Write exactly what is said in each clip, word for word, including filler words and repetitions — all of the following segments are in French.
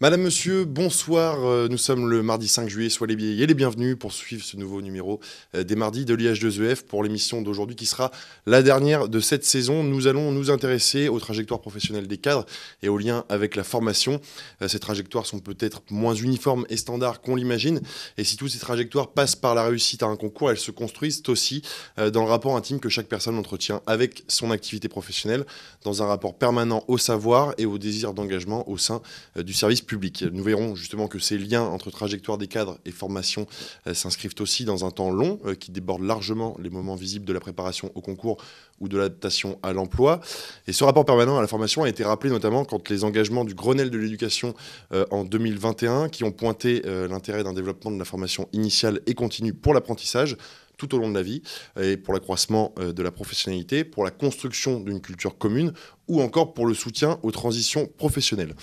Madame, Monsieur, bonsoir. Nous sommes le mardi cinq juillet, soyez les, les bienvenus pour suivre ce nouveau numéro des mardis de l'I H deux E F pour l'émission d'aujourd'hui qui sera la dernière de cette saison. Nous allons nous intéresser aux trajectoires professionnelles des cadres et aux liens avec la formation. Ces trajectoires sont peut-être moins uniformes et standards qu'on l'imagine. Et si toutes ces trajectoires passent par la réussite à un concours, elles se construisent aussi dans le rapport intime que chaque personne entretient avec son activité professionnelle, dans un rapport permanent au savoir et au désir d'engagement au sein du service public. Public. Nous verrons justement que ces liens entre trajectoire des cadres et formation euh, s'inscrivent aussi dans un temps long euh, qui déborde largement les moments visibles de la préparation au concours ou de l'adaptation à l'emploi. Et ce rapport permanent à la formation a été rappelé notamment quand les engagements du Grenelle de l'Éducation euh, en deux mille vingt et un qui ont pointé euh, l'intérêt d'un développement de la formation initiale et continue pour l'apprentissage tout au long de la vie, et pour l'accroissement de la professionnalité, pour la construction d'une culture commune ou encore pour le soutien aux transitions professionnelles.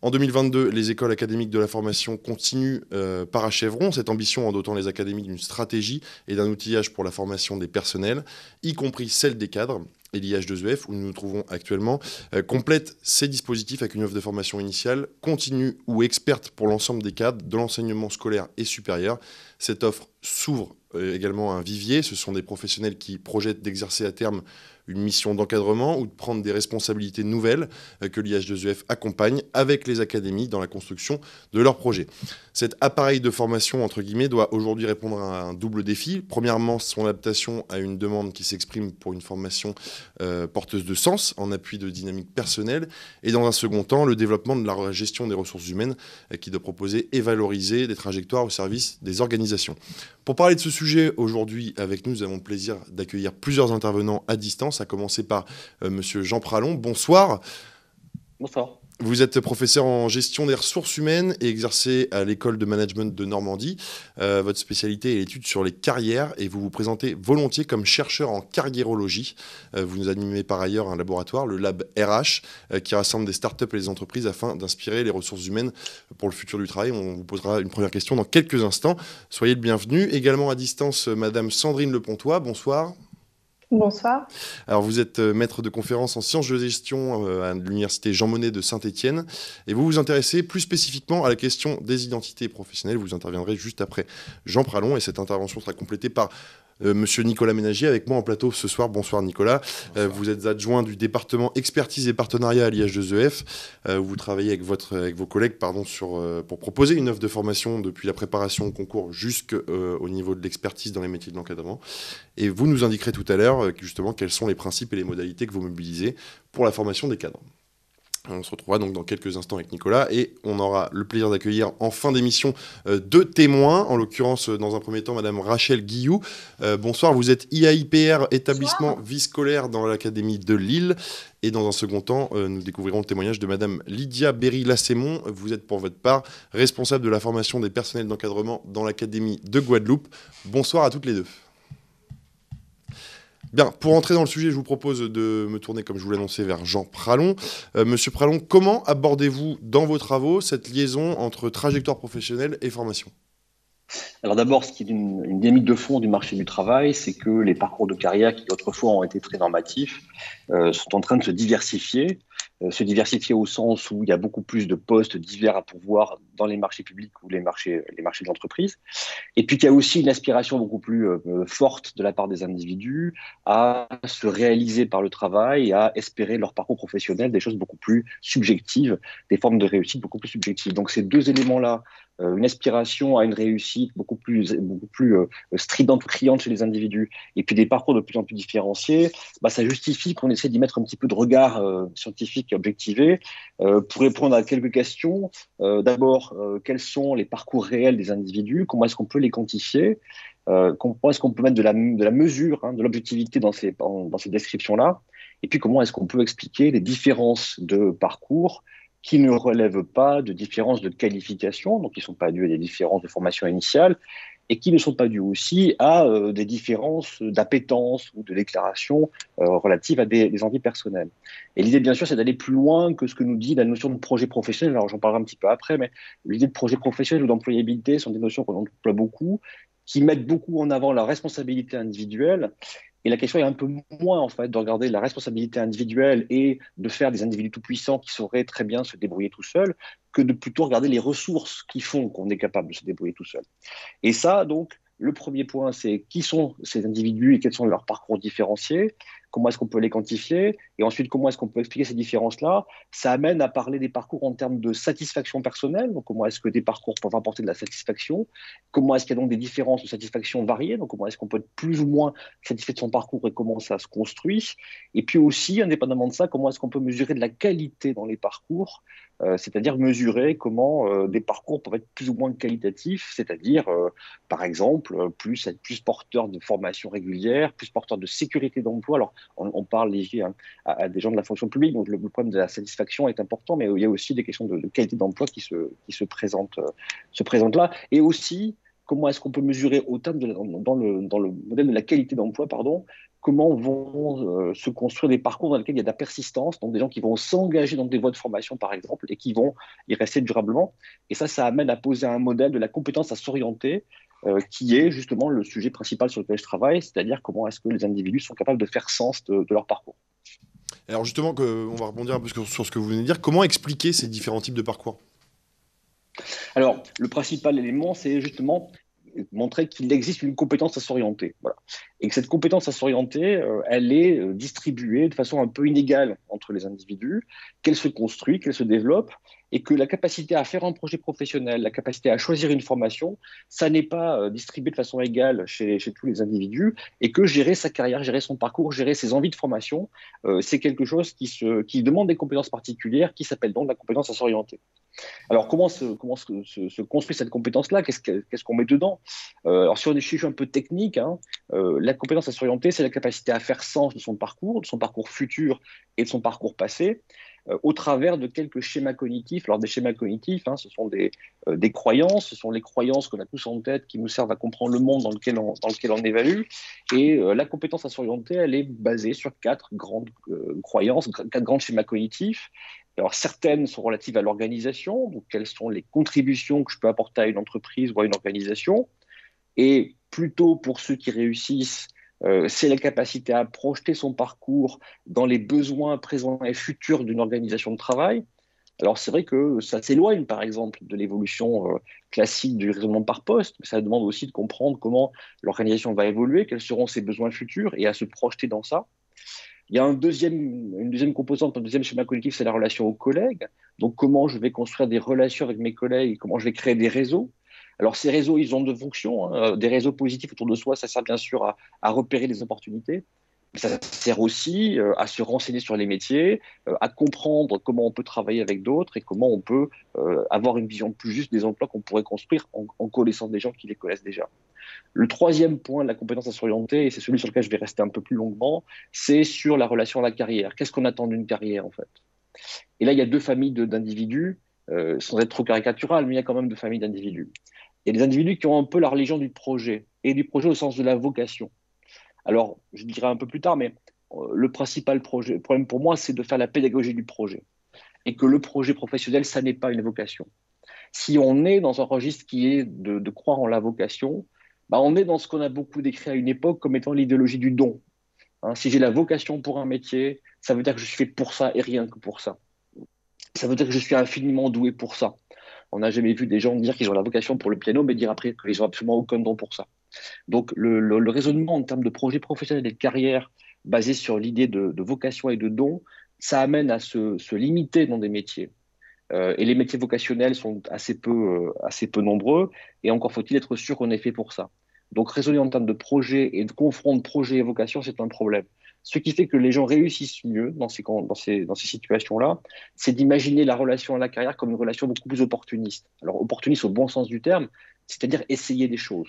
En deux mille vingt-deux, les écoles académiques de la formation continue euh, parachèveront cette ambition en dotant les académies d'une stratégie et d'un outillage pour la formation des personnels, y compris celle des cadres. Et l'I H deux E F, où nous nous trouvons actuellement, euh, complète ces dispositifs avec une offre de formation initiale, continue ou experte pour l'ensemble des cadres de l'enseignement scolaire et supérieur. Cette offre s'ouvre euh, également à un vivier. Ce sont des professionnels qui projettent d'exercer à terme une mission d'encadrement ou de prendre des responsabilités nouvelles euh, que l'I H deux E F accompagne avec les académies dans la construction de leurs projets. Cet appareil de formation, entre guillemets, doit aujourd'hui répondre à un double défi. Premièrement, son adaptation à une demande qui s'exprime pour une formation Euh, porteuse de sens, en appui de dynamique personnelle, et dans un second temps, le développement de la gestion des ressources humaines euh, qui doit proposer et valoriser des trajectoires au service des organisations. Pour parler de ce sujet, aujourd'hui, avec nous, nous avons le plaisir d'accueillir plusieurs intervenants à distance, à commencer par euh, Monsieur Jean Pralon. Bonsoir. Bonsoir. Vous êtes professeur en gestion des ressources humaines et exercé à l'école de management de Normandie. Euh, votre spécialité est l'étude sur les carrières et vous vous présentez volontiers comme chercheur en carriérologie. Euh, vous nous animez par ailleurs un laboratoire, le Lab R H, euh, qui rassemble des startups et des entreprises afin d'inspirer les ressources humaines pour le futur du travail. On vous posera une première question dans quelques instants. Soyez le bienvenu. Également à distance, Madame Sandrine Lepontois. Bonsoir. Bonsoir. Alors vous êtes maître de conférence en sciences de gestion à l'université Jean Monnet de Saint-Étienne et vous vous intéressez plus spécifiquement à la question des identités professionnelles. Vous interviendrez juste après Jean Pralon et cette intervention sera complétée par euh, Monsieur Nicolas Ménagier avec moi en plateau ce soir. Bonsoir Nicolas. Bonsoir. Euh, vous êtes adjoint du département expertise et partenariat à l'I H deux E F euh, où vous travaillez avec, votre, avec vos collègues pardon, sur, euh, pour proposer une offre de formation depuis la préparation au concours jusqu'au euh, niveau de l'expertise dans les métiers de l'encadrement. Et vous nous indiquerez tout à l'heure justement quels sont les principes et les modalités que vous mobilisez pour la formation des cadres. On se retrouvera donc dans quelques instants avec Nicolas et on aura le plaisir d'accueillir en fin d'émission euh, deux témoins, en l'occurrence dans un premier temps Madame Rachel Guillou. Euh, bonsoir, vous êtes I A I P R, établissement bonsoir. Vie scolaire dans l'Académie de Lille. Et dans un second temps, euh, nous découvrirons le témoignage de Madame Lydia Berry-Lassemon. Vous êtes pour votre part responsable de la formation des personnels d'encadrement dans l'Académie de Guadeloupe. Bonsoir à toutes les deux. Bien, pour entrer dans le sujet, je vous propose de me tourner, comme je vous l'annonçais, vers Jean Pralon. Euh, Monsieur Pralon, comment abordez-vous dans vos travaux cette liaison entre trajectoire professionnelle et formation ? Alors d'abord, ce qui est une, une dynamique de fond du marché du travail, c'est que les parcours de carrière qui autrefois ont été très normatifs euh, sont en train de se diversifier. Euh, se diversifier au sens où il y a beaucoup plus de postes divers à pourvoir dans les marchés publics ou les marchés, les marchés d'entreprise. Et puis qu'il y a aussi une aspiration beaucoup plus euh, forte de la part des individus à se réaliser par le travail et à espérer leur parcours professionnel des choses beaucoup plus subjectives, des formes de réussite beaucoup plus subjectives. Donc ces deux éléments-là, euh, une aspiration à une réussite beaucoup plus, beaucoup plus euh, stridente ou criante chez les individus et puis des parcours de plus en plus différenciés, bah, ça justifie qu'on essaie d'y mettre un petit peu de regard euh, scientifique objectivé, euh, pour répondre à quelques questions. Euh, D'abord, euh, quels sont les parcours réels des individus? Comment est-ce qu'on peut les quantifier? euh, Comment est-ce qu'on peut mettre de la, de la mesure, hein, de l'objectivité dans ces, dans ces descriptions-là? Et puis, comment est-ce qu'on peut expliquer les différences de parcours qui ne relèvent pas de différences de qualification, donc qui ne sont pas dues à des différences de formation initiale, et qui ne sont pas dues aussi à euh, des différences d'appétence ou de déclaration euh, relatives à des, des envies personnelles. Et l'idée, bien sûr, c'est d'aller plus loin que ce que nous dit la notion de projet professionnel. Alors, j'en parlerai un petit peu après, mais l'idée de projet professionnel ou d'employabilité sont des notions qu'on emploie beaucoup, qui mettent beaucoup en avant la responsabilité individuelle Et la question est un peu moins, en fait, de regarder la responsabilité individuelle et de faire des individus tout puissants qui sauraient très bien se débrouiller tout seuls, que de plutôt regarder les ressources qui font qu'on est capable de se débrouiller tout seul. Et ça, donc, le premier point, c'est qui sont ces individus et quels sont leurs parcours différenciés, comment est-ce qu'on peut les quantifier, et ensuite comment est-ce qu'on peut expliquer ces différences-là. Ça amène à parler des parcours en termes de satisfaction personnelle, donc comment est-ce que des parcours peuvent apporter de la satisfaction, comment est-ce qu'il y a donc des différences de satisfaction variées, donc comment est-ce qu'on peut être plus ou moins satisfait de son parcours et comment ça se construit, et puis aussi, indépendamment de ça, comment est-ce qu'on peut mesurer de la qualité dans les parcours, euh, c'est-à-dire mesurer comment euh, des parcours peuvent être plus ou moins qualitatifs, c'est-à-dire, euh, par exemple, plus être plus porteur de formation régulière, plus porteur de sécurité d'emploi. Alors, On, on parle lié hein, à, à des gens de la fonction publique, donc le, le problème de la satisfaction est important, mais il y a aussi des questions de, de qualité d'emploi qui, se, qui se, présentent, euh, se présentent là. Et aussi, comment est-ce qu'on peut mesurer au terme de la, dans, le, dans le modèle de la qualité d'emploi, pardon, comment vont euh, se construire des parcours dans lesquels il y a de la persistance, donc des gens qui vont s'engager dans des voies de formation, par exemple, et qui vont y rester durablement. Et ça, ça amène à poser un modèle de la compétence à s'orienter, Euh, qui est justement le sujet principal sur lequel je travaille, c'est-à-dire comment est-ce que les individus sont capables de faire sens de, de leur parcours. Alors justement, que, on va rebondir un peu sur, sur ce que vous venez de dire. Comment expliquer ces différents types de parcours? Alors, le principal élément, c'est justement montrer qu'il existe une compétence à s'orienter. Voilà. Et que cette compétence à s'orienter, euh, elle est distribuée de façon un peu inégale entre les individus, qu'elle se construit, qu'elle se développe, et que la capacité à faire un projet professionnel, la capacité à choisir une formation, ça n'est pas euh, distribué de façon égale chez, chez tous les individus, et que gérer sa carrière, gérer son parcours, gérer ses envies de formation, euh, c'est quelque chose qui, se, qui demande des compétences particulières, qui s'appelle donc la compétence à s'orienter. Alors comment se, comment se, se, se construit cette compétence-là? Qu'est-ce que, qu'est-ce qu'on met dedans? euh, Alors sur des sujets un peu techniques, hein, euh, la compétence à s'orienter, c'est la capacité à faire sens de son parcours, de son parcours futur et de son parcours passé, au travers de quelques schémas cognitifs. Alors des schémas cognitifs, hein, ce sont des, euh, des croyances, ce sont les croyances qu'on a tous en tête qui nous servent à comprendre le monde dans lequel on, dans lequel on évalue. Et euh, la compétence à s'orienter, elle est basée sur quatre grandes euh, croyances, quatre grands schémas cognitifs. Alors certaines sont relatives à l'organisation, donc quelles sont les contributions que je peux apporter à une entreprise ou à une organisation. Et plutôt pour ceux qui réussissent, Euh, c'est la capacité à projeter son parcours dans les besoins présents et futurs d'une organisation de travail. Alors c'est vrai que ça s'éloigne par exemple de l'évolution euh, classique du raisonnement par poste, mais ça demande aussi de comprendre comment l'organisation va évoluer, quels seront ses besoins futurs et à se projeter dans ça. Il y a un deuxième, une deuxième composante, un deuxième schéma cognitif, c'est la relation aux collègues. Donc comment je vais construire des relations avec mes collègues, comment je vais créer des réseaux. Alors ces réseaux, ils ont deux fonctions, hein. Des réseaux positifs autour de soi, ça sert bien sûr à, à repérer les opportunités, mais ça sert aussi euh, à se renseigner sur les métiers, euh, à comprendre comment on peut travailler avec d'autres et comment on peut euh, avoir une vision plus juste des emplois qu'on pourrait construire en, en connaissant des gens qui les connaissent déjà. Le troisième point de la compétence à s'orienter, et c'est celui sur lequel je vais rester un peu plus longuement, c'est sur la relation à la carrière. Qu'est-ce qu'on attend d'une carrière en fait? Et là, il y a deux familles d'individus, euh, sans être trop caricatural, mais il y a quand même deux familles d'individus. Il y a des individus qui ont un peu la religion du projet, et du projet au sens de la vocation. Alors, je dirai un peu plus tard, mais le principal projet, le problème pour moi, c'est de faire la pédagogie du projet. Et que le projet professionnel, ça n'est pas une vocation. Si on est dans un registre qui est de, de croire en la vocation, bah on est dans ce qu'on a beaucoup décrit à une époque comme étant l'idéologie du don. Hein, si j'ai la vocation pour un métier, ça veut dire que je suis fait pour ça et rien que pour ça. Ça veut dire que je suis infiniment doué pour ça. On n'a jamais vu des gens dire qu'ils ont la vocation pour le piano, mais dire après qu'ils n'ont absolument aucun don pour ça. Donc le, le, le raisonnement en termes de projet professionnel et de carrière basé sur l'idée de, de vocation et de don, ça amène à se, se limiter dans des métiers. Euh, et les métiers vocationnels sont assez peu, euh, assez peu nombreux, et encore faut-il être sûr qu'on est fait pour ça. Donc raisonner en termes de projet et de confronter projet et vocation, c'est un problème. Ce qui fait que les gens réussissent mieux dans ces, dans ces, dans ces situations-là, c'est d'imaginer la relation à la carrière comme une relation beaucoup plus opportuniste. Alors opportuniste au bon sens du terme, c'est-à-dire essayer des choses,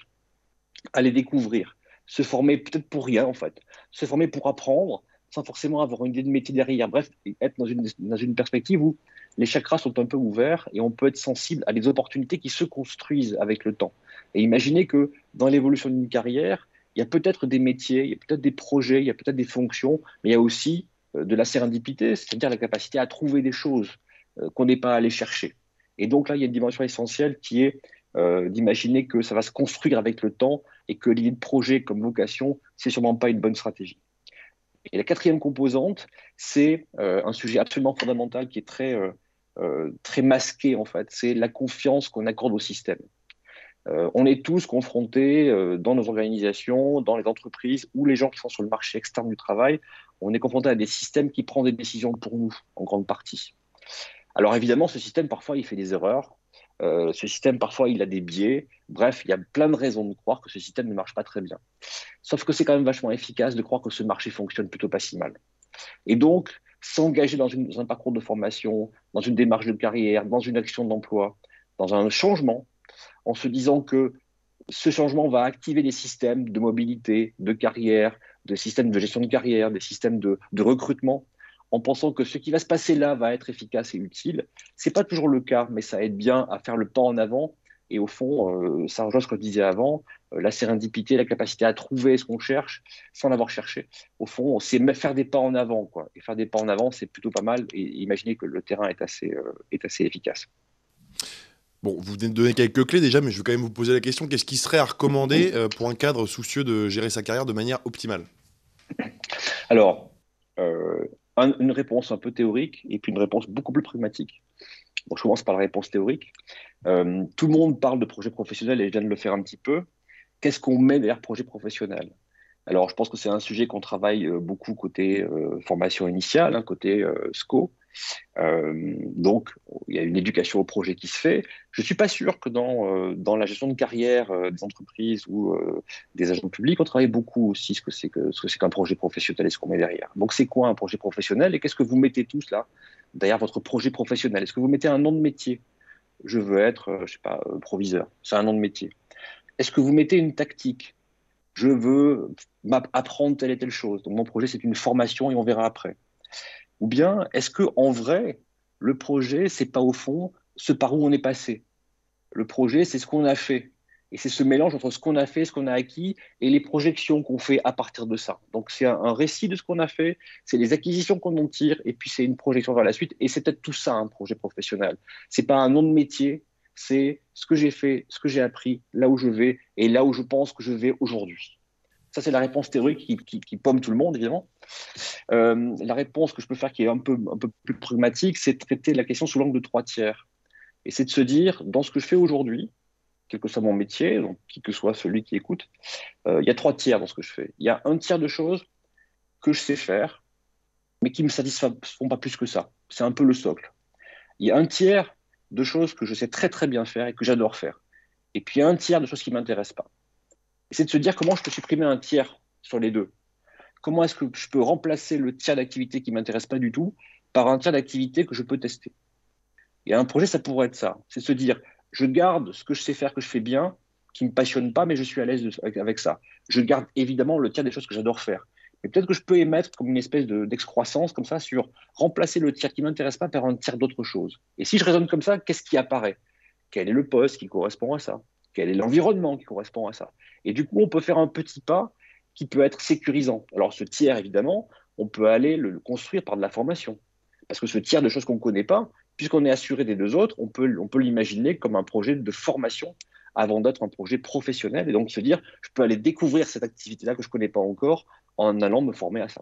aller découvrir, se former peut-être pour rien en fait, se former pour apprendre, sans forcément avoir une idée de métier derrière, bref, être dans une, dans une perspective où les chakras sont un peu ouverts et on peut être sensible à des opportunités qui se construisent avec le temps. Et imaginez que dans l'évolution d'une carrière, il y a peut-être des métiers, il y a peut-être des projets, il y a peut-être des fonctions, mais il y a aussi de la sérendipité, c'est-à-dire la capacité à trouver des choses qu'on n'est pas allé chercher. Et donc là, il y a une dimension essentielle qui est euh, d'imaginer que ça va se construire avec le temps et que l'idée de projet comme vocation, c'est sûrement pas une bonne stratégie. Et la quatrième composante, c'est euh, un sujet absolument fondamental qui est très, euh, euh, très masqué, en fait. C'est la confiance qu'on accorde au système. Euh, on est tous confrontés euh, dans nos organisations, dans les entreprises ou les gens qui sont sur le marché externe du travail, on est confronté à des systèmes qui prennent des décisions pour nous, en grande partie. Alors évidemment, ce système, parfois, il fait des erreurs. Euh, ce système, parfois, il a des biais. Bref, il y a plein de raisons de croire que ce système ne marche pas très bien. Sauf que c'est quand même vachement efficace de croire que ce marché fonctionne plutôt pas si mal. Et donc, s'engager dans, dans un parcours de formation, dans une démarche de carrière, dans une action d'emploi, dans un changement, en se disant que ce changement va activer des systèmes de mobilité, de carrière, des systèmes de gestion de carrière, des systèmes de, de recrutement, en pensant que ce qui va se passer là va être efficace et utile. Ce n'est pas toujours le cas, mais ça aide bien à faire le pas en avant. Et au fond, euh, ça rejoint ce que je disais avant, euh, la sérendipité, la capacité à trouver ce qu'on cherche sans l'avoir cherché. Au fond, c'est faire des pas en avant, quoi. Et faire des pas en avant, c'est plutôt pas mal. Et imaginez que le terrain est assez, euh, est assez efficace. Bon, vous venez de donner quelques clés déjà, mais je veux quand même vous poser la question, qu'est-ce qui serait à recommander euh, pour un cadre soucieux de gérer sa carrière de manière optimale? Alors, euh, un, une réponse un peu théorique et puis une réponse beaucoup plus pragmatique. Bon, je commence par la réponse théorique. Euh, tout le monde parle de projet professionnel et je viens de le faire un petit peu. Qu'est-ce qu'on met derrière projet professionnel? Alors, je pense que c'est un sujet qu'on travaille euh, beaucoup côté euh, formation initiale, hein, côté euh, S C O. Euh, donc, il y a une éducation au projet qui se fait. Je ne suis pas sûr que dans, euh, dans la gestion de carrière euh, des entreprises ou euh, des agents publics, on travaille beaucoup aussi ce que c'est que, ce que c'est qu'un projet professionnel et ce qu'on met derrière. Donc, c'est quoi un projet professionnel et qu'est-ce que vous mettez tous là derrière votre projet professionnel? Est-ce que vous mettez un nom de métier? Je veux être, euh, je sais pas, euh, proviseur. C'est un nom de métier. Est-ce que vous mettez une tactique? Je veux apprendre telle et telle chose. Donc, mon projet, c'est une formation et on verra après. Ou bien, est-ce qu'en vrai, le projet, ce n'est pas au fond ce par où on est passé? Le projet, c'est ce qu'on a fait. Et c'est ce mélange entre ce qu'on a fait, ce qu'on a acquis et les projections qu'on fait à partir de ça. Donc, c'est un, un récit de ce qu'on a fait, c'est les acquisitions qu'on en tire et puis c'est une projection vers la suite. Et c'est peut-être tout ça, un projet professionnel. Ce n'est pas un nom de métier, c'est ce que j'ai fait, ce que j'ai appris, là où je vais et là où je pense que je vais aujourd'hui. Ça, c'est la réponse théorique qui, qui, qui pomme tout le monde, évidemment. Euh, la réponse que je peux faire qui est un peu, un peu plus pragmatique, c'est de traiter la question sous l'angle de trois tiers. Et c'est de se dire, dans ce que je fais aujourd'hui, quel que soit mon métier, donc qui que soit celui qui écoute, euh, il y a trois tiers dans ce que je fais. Il y a un tiers de choses que je sais faire, mais qui ne me satisfont pas plus que ça. C'est un peu le socle. Il y a un tiers de choses que je sais très très bien faire et que j'adore faire. Et puis il y a un tiers de choses qui ne m'intéressent pas. C'est de se dire comment je peux supprimer un tiers sur les deux. Comment est-ce que je peux remplacer le tiers d'activité qui ne m'intéresse pas du tout par un tiers d'activité que je peux tester. Et un projet, ça pourrait être ça. C'est de se dire, je garde ce que je sais faire, que je fais bien, qui ne me passionne pas, mais je suis à l'aise avec ça. Je garde évidemment le tiers des choses que j'adore faire. Mais peut-être que je peux émettre comme une espèce de, d'excroissance comme ça sur remplacer le tiers qui ne m'intéresse pas par un tiers d'autre chose. Et si je raisonne comme ça, qu'est-ce qui apparaît? Quel est le poste qui correspond à ça? Quel est l'environnement qui correspond à ça? Et du coup, on peut faire un petit pas qui peut être sécurisant. Alors, ce tiers, évidemment, on peut aller le, le construire par de la formation. Parce que ce tiers de choses qu'on ne connaît pas, puisqu'on est assuré des deux autres, on peut, on peut l'imaginer comme un projet de formation avant d'être un projet professionnel. Et donc, se dire, je peux aller découvrir cette activité-là que je ne connais pas encore en allant me former à ça.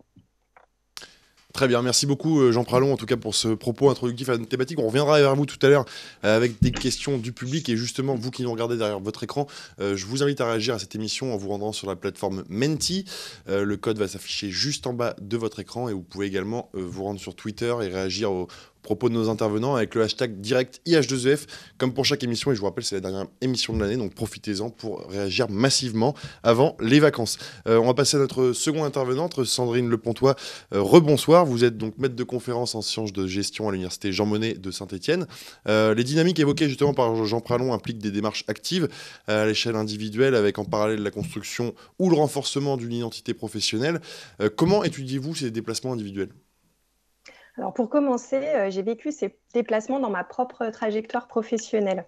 Très bien, merci beaucoup Jean Pralon en tout cas pour ce propos introductif à notre thématique. On reviendra vers vous tout à l'heure avec des questions du public et justement vous qui nous regardez derrière votre écran, je vous invite à réagir à cette émission en vous rendant sur la plateforme Menti. Le code va s'afficher juste en bas de votre écran et vous pouvez également vous rendre sur Twitter et réagir aux propos de nos intervenants avec le hashtag direct I H deux E F comme pour chaque émission et je vous rappelle c'est la dernière émission de l'année donc profitez-en pour réagir massivement avant les vacances. Euh, on va passer à notre seconde intervenante Sandrine Lepontois. Euh, rebonsoir. Vous êtes donc maître de conférence en sciences de gestion à l'université Jean Monnet de Saint-Etienne. Euh, les dynamiques évoquées justement par Jean Pralon impliquent des démarches actives à l'échelle individuelle avec en parallèle la construction ou le renforcement d'une identité professionnelle. Euh, comment étudiez-vous ces déplacements individuels? Alors pour commencer, euh, j'ai vécu ces déplacements dans ma propre trajectoire professionnelle.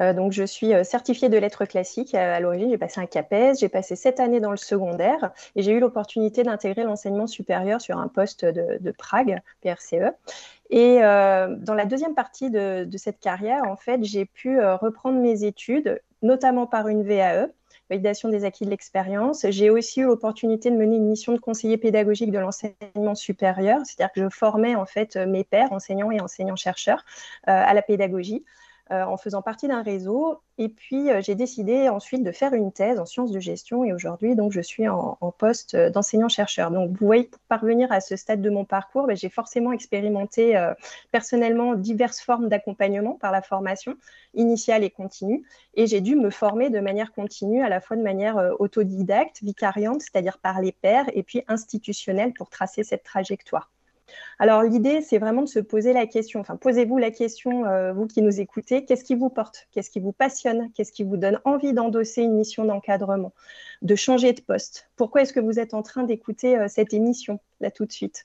Euh, donc je suis euh, certifiée de lettres classiques. Euh, à l'origine, j'ai passé un CAPES, j'ai passé sept années dans le secondaire et j'ai eu l'opportunité d'intégrer l'enseignement supérieur sur un poste de, de PRAG, P R C E. Et euh, dans la deuxième partie de, de cette carrière, en fait, j'ai pu euh, reprendre mes études, notamment par une V A E validation des acquis de l'expérience. J'ai aussi eu l'opportunité de mener une mission de conseiller pédagogique de l'enseignement supérieur, c'est-à-dire que je formais en fait mes pairs, enseignants et enseignants-chercheurs, euh, à la pédagogie, euh, en faisant partie d'un réseau. Et puis, euh, j'ai décidé ensuite de faire une thèse en sciences de gestion. Et aujourd'hui, donc, je suis en, en poste d'enseignant-chercheur. Donc, vous voyez, pour parvenir à ce stade de mon parcours, ben, j'ai forcément expérimenté euh, personnellement diverses formes d'accompagnement par la formation initiale et continue. Et j'ai dû me former de manière continue, à la fois de manière euh, autodidacte, vicariante, c'est-à-dire par les pairs, et puis institutionnelle pour tracer cette trajectoire. Alors, l'idée, c'est vraiment de se poser la question, enfin, posez-vous la question, euh, vous qui nous écoutez, qu'est-ce qui vous porte? Qu'est-ce qui vous passionne? Qu'est-ce qui vous donne envie d'endosser une mission d'encadrement? De changer de poste? Pourquoi est-ce que vous êtes en train d'écouter euh, cette émission, là, tout de suite?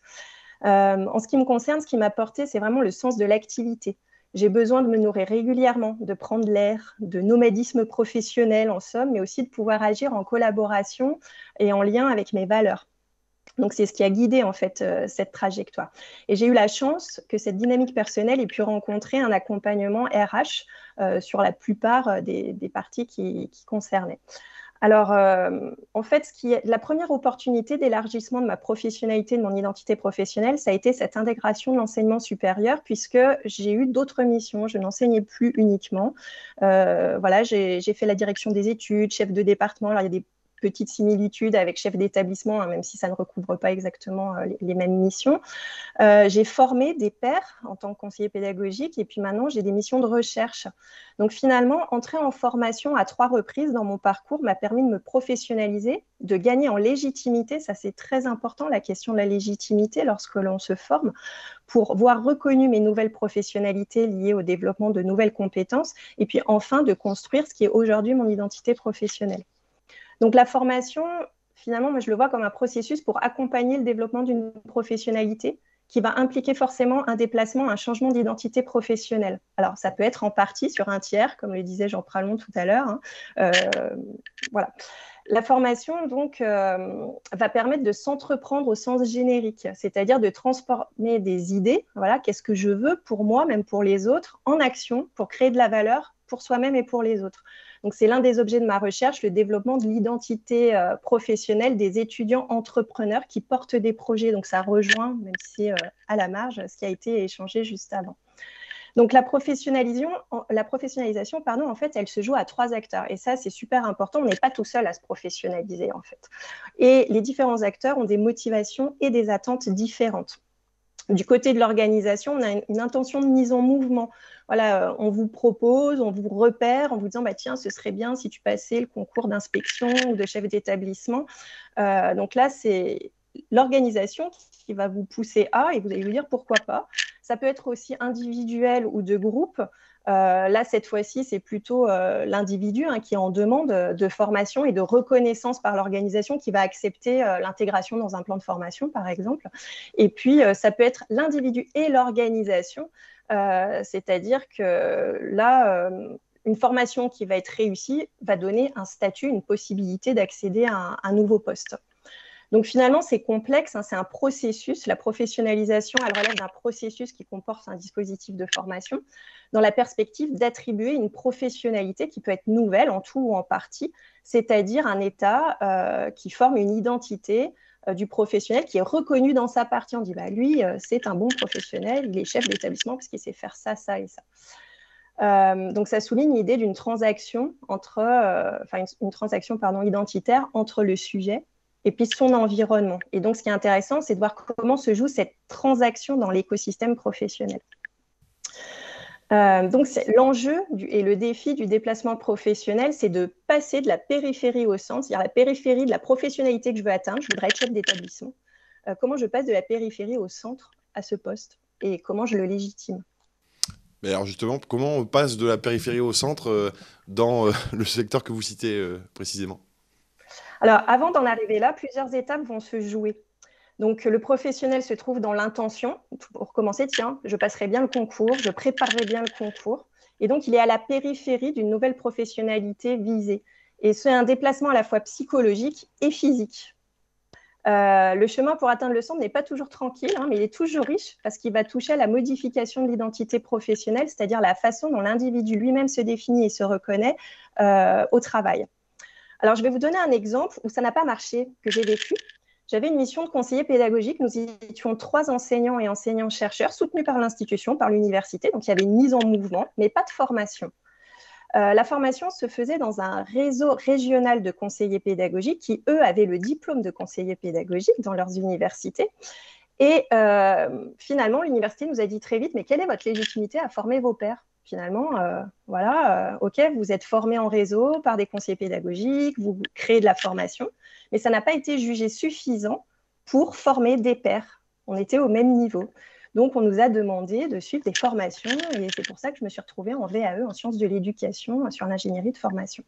euh, En ce qui me concerne, ce qui m'a porté, c'est vraiment le sens de l'activité. J'ai besoin de me nourrir régulièrement, de prendre l'air, de nomadisme professionnel, en somme, mais aussi de pouvoir agir en collaboration et en lien avec mes valeurs. Donc, c'est ce qui a guidé, en fait, euh, cette trajectoire. Et j'ai eu la chance que cette dynamique personnelle ait pu rencontrer un accompagnement R H euh, sur la plupart des, des parties qui, qui concernaient. Alors, euh, en fait, ce qui est, la première opportunité d'élargissement de ma professionnalité, de mon identité professionnelle, ça a été cette intégration de l'enseignement supérieur, puisque j'ai eu d'autres missions, je n'enseignais plus uniquement. Euh, voilà, j'ai fait la direction des études, chef de département. Alors, il y a des petite similitude avec chef d'établissement, hein, même si ça ne recouvre pas exactement euh, les, les mêmes missions. Euh, j'ai formé des pairs en tant que conseiller pédagogique et puis maintenant, j'ai des missions de recherche. Donc finalement, entrer en formation à trois reprises dans mon parcours m'a permis de me professionnaliser, de gagner en légitimité. Ça, c'est très important, la question de la légitimité lorsque l'on se forme, pour voir reconnues mes nouvelles professionnalités liées au développement de nouvelles compétences et puis enfin de construire ce qui est aujourd'hui mon identité professionnelle. Donc, la formation, finalement, moi, je le vois comme un processus pour accompagner le développement d'une professionnalité qui va impliquer forcément un déplacement, un changement d'identité professionnelle. Alors, ça peut être en partie sur un tiers, comme le disait Jean Pralon tout à l'heure. Hein. Euh, voilà. La formation, donc, euh, va permettre de s'entreprendre au sens générique, c'est-à-dire de transformer des idées, voilà, qu'est-ce que je veux pour moi, même pour les autres, en action, pour créer de la valeur pour soi-même et pour les autres. Donc, c'est l'un des objets de ma recherche, le développement de l'identité euh, professionnelle des étudiants entrepreneurs qui portent des projets. Donc, ça rejoint, même si euh, à la marge, ce qui a été échangé juste avant. Donc, la professionnalisation, la professionnalisation pardon, en fait, elle se joue à trois acteurs. Et ça, c'est super important. On n'est pas tout seul à se professionnaliser, en fait. Et les différents acteurs ont des motivations et des attentes différentes. Du côté de l'organisation, on a une intention de mise en mouvement. Voilà, on vous propose, on vous repère en vous disant bah, « Tiens, ce serait bien si tu passais le concours d'inspection ou de chef d'établissement. Euh, » Donc là, c'est l'organisation qui va vous pousser à, et vous allez vous dire « Pourquoi pas ?» Ça peut être aussi individuel ou de groupe. Euh, là, cette fois-ci, c'est plutôt euh, l'individu hein, qui est en demande de formation et de reconnaissance par l'organisation qui va accepter euh, l'intégration dans un plan de formation, par exemple. Et puis, euh, ça peut être l'individu et l'organisation, euh, c'est-à-dire que là, euh, une formation qui va être réussie va donner un statut, une possibilité d'accéder à un, un nouveau poste. Donc, finalement, c'est complexe, hein, c'est un processus. La professionnalisation, elle relève d'un processus qui comporte un dispositif de formation dans la perspective d'attribuer une professionnalité qui peut être nouvelle en tout ou en partie, c'est-à-dire un état euh, qui forme une identité euh, du professionnel qui est reconnu dans sa partie. On dit, bah, lui, euh, c'est un bon professionnel, il est chef d'établissement parce qu'il sait faire ça, ça et ça. Euh, donc, ça souligne l'idée d'une transaction, entre, euh, enfin, une, une transaction pardon, identitaire entre le sujet et puis son environnement. Et donc, ce qui est intéressant, c'est de voir comment se joue cette transaction dans l'écosystème professionnel. Euh, donc, l'enjeu et le défi du déplacement professionnel, c'est de passer de la périphérie au centre, c'est-à-dire la périphérie de la professionnalité que je veux atteindre. Je voudrais être chef d'établissement. Euh, comment je passe de la périphérie au centre à ce poste et comment je le légitime? Mais alors justement, comment on passe de la périphérie au centre euh, dans euh, le secteur que vous citez euh, précisément? Alors, avant d'en arriver là, plusieurs étapes vont se jouer. Donc, le professionnel se trouve dans l'intention, pour commencer, tiens, je passerai bien le concours, je préparerai bien le concours. Et donc, il est à la périphérie d'une nouvelle professionnalité visée. Et c'est un déplacement à la fois psychologique et physique. Euh, le chemin pour atteindre le centre n'est pas toujours tranquille, hein, mais il est toujours riche parce qu'il va toucher à la modification de l'identité professionnelle, c'est-à-dire la façon dont l'individu lui-même se définit et se reconnaît euh, au travail. Alors, je vais vous donner un exemple où ça n'a pas marché, que j'ai vécu. J'avais une mission de conseiller pédagogique. Nous étions trois enseignants et enseignants-chercheurs soutenus par l'institution, par l'université. Donc, il y avait une mise en mouvement, mais pas de formation. Euh, la formation se faisait dans un réseau régional de conseillers pédagogiques qui, eux, avaient le diplôme de conseiller pédagogique dans leurs universités. Et euh, finalement, l'université nous a dit très vite, mais quelle est votre légitimité à former vos pairs ? Finalement, euh, voilà, euh, ok, vous êtes formés en réseau par des conseillers pédagogiques, vous créez de la formation, mais ça n'a pas été jugé suffisant pour former des pairs. On était au même niveau. Donc, on nous a demandé de suivre des formations et c'est pour ça que je me suis retrouvée en V A E, en sciences de l'éducation, sur l'ingénierie de formation.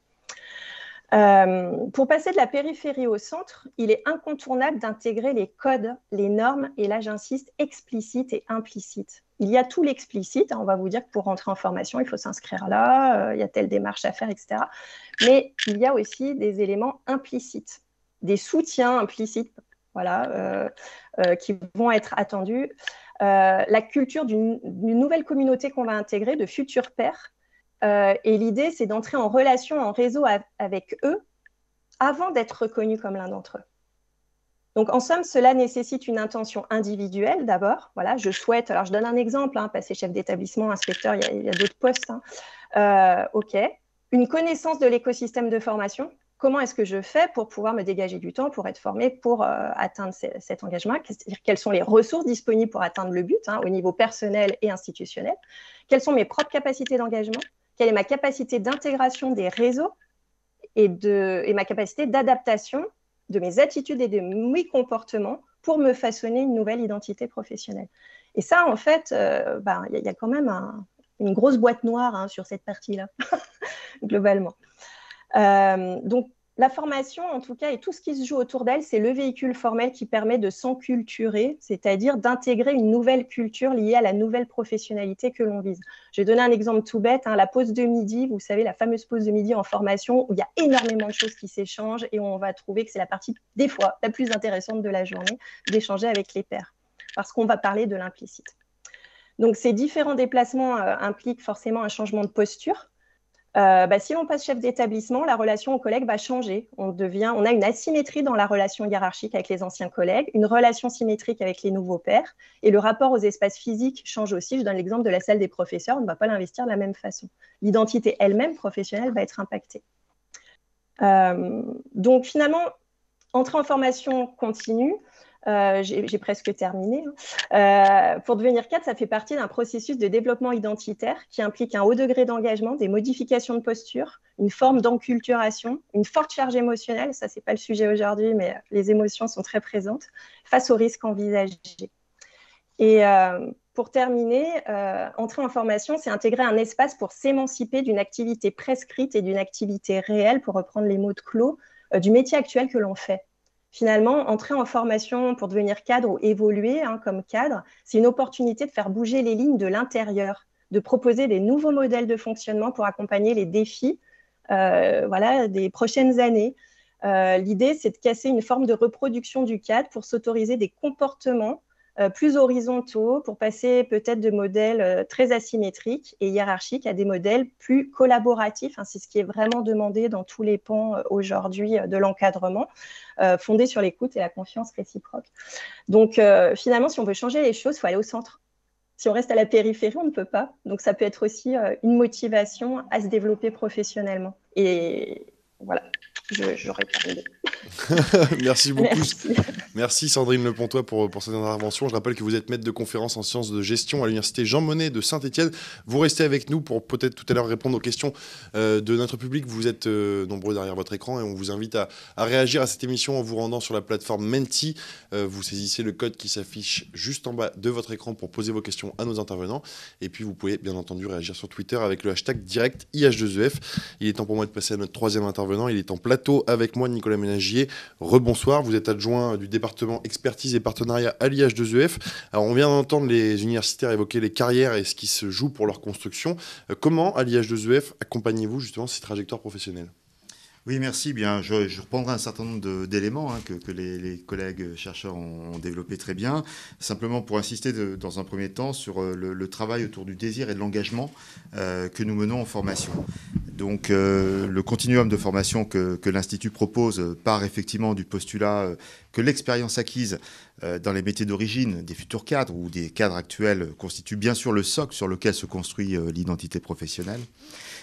Euh, pour passer de la périphérie au centre, il est incontournable d'intégrer les codes, les normes, et là j'insiste, explicites et implicites. Il y a tout l'explicite, hein, on va vous dire que pour rentrer en formation, il faut s'inscrire là, euh, il y a telle démarche à faire, et cetera. Mais il y a aussi des éléments implicites, des soutiens implicites, voilà, euh, euh, qui vont être attendus. Euh, la culture d'une nouvelle communauté qu'on va intégrer, de futurs pairs, Euh, et l'idée, c'est d'entrer en relation, en réseau avec eux, avant d'être reconnu comme l'un d'entre eux. Donc, en somme, cela nécessite une intention individuelle, d'abord. Voilà, je souhaite, alors je donne un exemple, hein, passer chef d'établissement, inspecteur, il y a, il y a d'autres postes. Hein. Euh, OK. Une connaissance de l'écosystème de formation. Comment est-ce que je fais pour pouvoir me dégager du temps, pour être formée, pour euh, atteindre cet engagement? C'est-à-dire, quelles sont les ressources disponibles pour atteindre le but, hein, au niveau personnel et institutionnel? Quelles sont mes propres capacités d'engagement? Quelle est ma capacité d'intégration des réseaux et, de, et ma capacité d'adaptation de mes attitudes et de mes comportements pour me façonner une nouvelle identité professionnelle. Et ça, en fait, il euh, bah, y, y a quand même un, une grosse boîte noire, hein, sur cette partie-là, globalement. Euh, donc, la formation, en tout cas, et tout ce qui se joue autour d'elle, c'est le véhicule formel qui permet de s'enculturer, c'est-à-dire d'intégrer une nouvelle culture liée à la nouvelle professionnalité que l'on vise. Je vais donner un exemple tout bête, hein, la pause de midi, vous savez, la fameuse pause de midi en formation, où il y a énormément de choses qui s'échangent et où on va trouver que c'est la partie, des fois, la plus intéressante de la journée, d'échanger avec les pairs, parce qu'on va parler de l'implicite. Donc, ces différents déplacements euh, impliquent forcément un changement de posture. Euh, bah, si l'on passe chef d'établissement, la relation aux collègues va changer. On, devient, on a une asymétrie dans la relation hiérarchique avec les anciens collègues, une relation symétrique avec les nouveaux pairs, et le rapport aux espaces physiques change aussi. Je donne l'exemple de la salle des professeurs, on ne va pas l'investir de la même façon. L'identité elle-même professionnelle va être impactée. Euh, donc finalement, entrer en formation continue, Euh, j'ai presque terminé. Hein. Euh, pour devenir cadre, ça fait partie d'un processus de développement identitaire qui implique un haut degré d'engagement, des modifications de posture, une forme d'enculturation, une forte charge émotionnelle, ça c'est pas le sujet aujourd'hui, mais les émotions sont très présentes, face aux risques envisagés. Et euh, pour terminer, euh, entrer en formation, c'est intégrer un espace pour s'émanciper d'une activité prescrite et d'une activité réelle, pour reprendre les mots de Clos, euh, du métier actuel que l'on fait. Finalement, entrer en formation pour devenir cadre ou évoluer, hein, comme cadre, c'est une opportunité de faire bouger les lignes de l'intérieur, de proposer des nouveaux modèles de fonctionnement pour accompagner les défis euh, voilà, des prochaines années. Euh, l'idée, c'est de casser une forme de reproduction du cadre pour s'autoriser des comportements euh, plus horizontaux, pour passer peut-être de modèles euh, très asymétriques et hiérarchiques à des modèles plus collaboratifs. Hein, c'est ce qui est vraiment demandé dans tous les pans euh, aujourd'hui euh, de l'encadrement. Euh, fondée sur l'écoute et la confiance réciproque. Donc, euh, finalement, si on veut changer les choses, il faut aller au centre. Si on reste à la périphérie, on ne peut pas. Donc, ça peut être aussi euh, une motivation à se développer professionnellement. Et voilà, j'aurais terminé. Merci beaucoup. Merci. Merci Sandrine Lepontois pour, pour cette intervention. Je rappelle que vous êtes maître de conférence en sciences de gestion à l'université Jean Monnet de Saint-Étienne. Vous restez avec nous pour peut-être tout à l'heure répondre aux questions euh, de notre public. Vous êtes euh, nombreux derrière votre écran et on vous invite à, à réagir à cette émission en vous rendant sur la plateforme Menti. Euh, vous saisissez le code qui s'affiche juste en bas de votre écran pour poser vos questions à nos intervenants. Et puis vous pouvez bien entendu réagir sur Twitter avec le hashtag direct I H deux E F. Il est temps pour moi de passer à notre troisième intervenant. Il est en plateau avec moi, Nicolas Ménagier. Rebonsoir, vous êtes adjoint du département expertise et partenariat à l'I H deux E F. Alors on vient d'entendre les universitaires évoquer les carrières et ce qui se joue pour leur construction. Comment à l'I H deux E F accompagnez-vous justement ces trajectoires professionnelles? Oui, merci. Bien, je, je reprendrai un certain nombre d'éléments hein, que, que les, les collègues chercheurs ont développé très bien. Simplement pour insister de, dans un premier temps sur le, le travail autour du désir et de l'engagement euh, que nous menons en formation. Donc euh, le continuum de formation que, que l'Institut propose part effectivement du postulat que l'expérience acquise euh, dans les métiers d'origine des futurs cadres ou des cadres actuels constitue bien sûr le socle sur lequel se construit euh, l'identité professionnelle.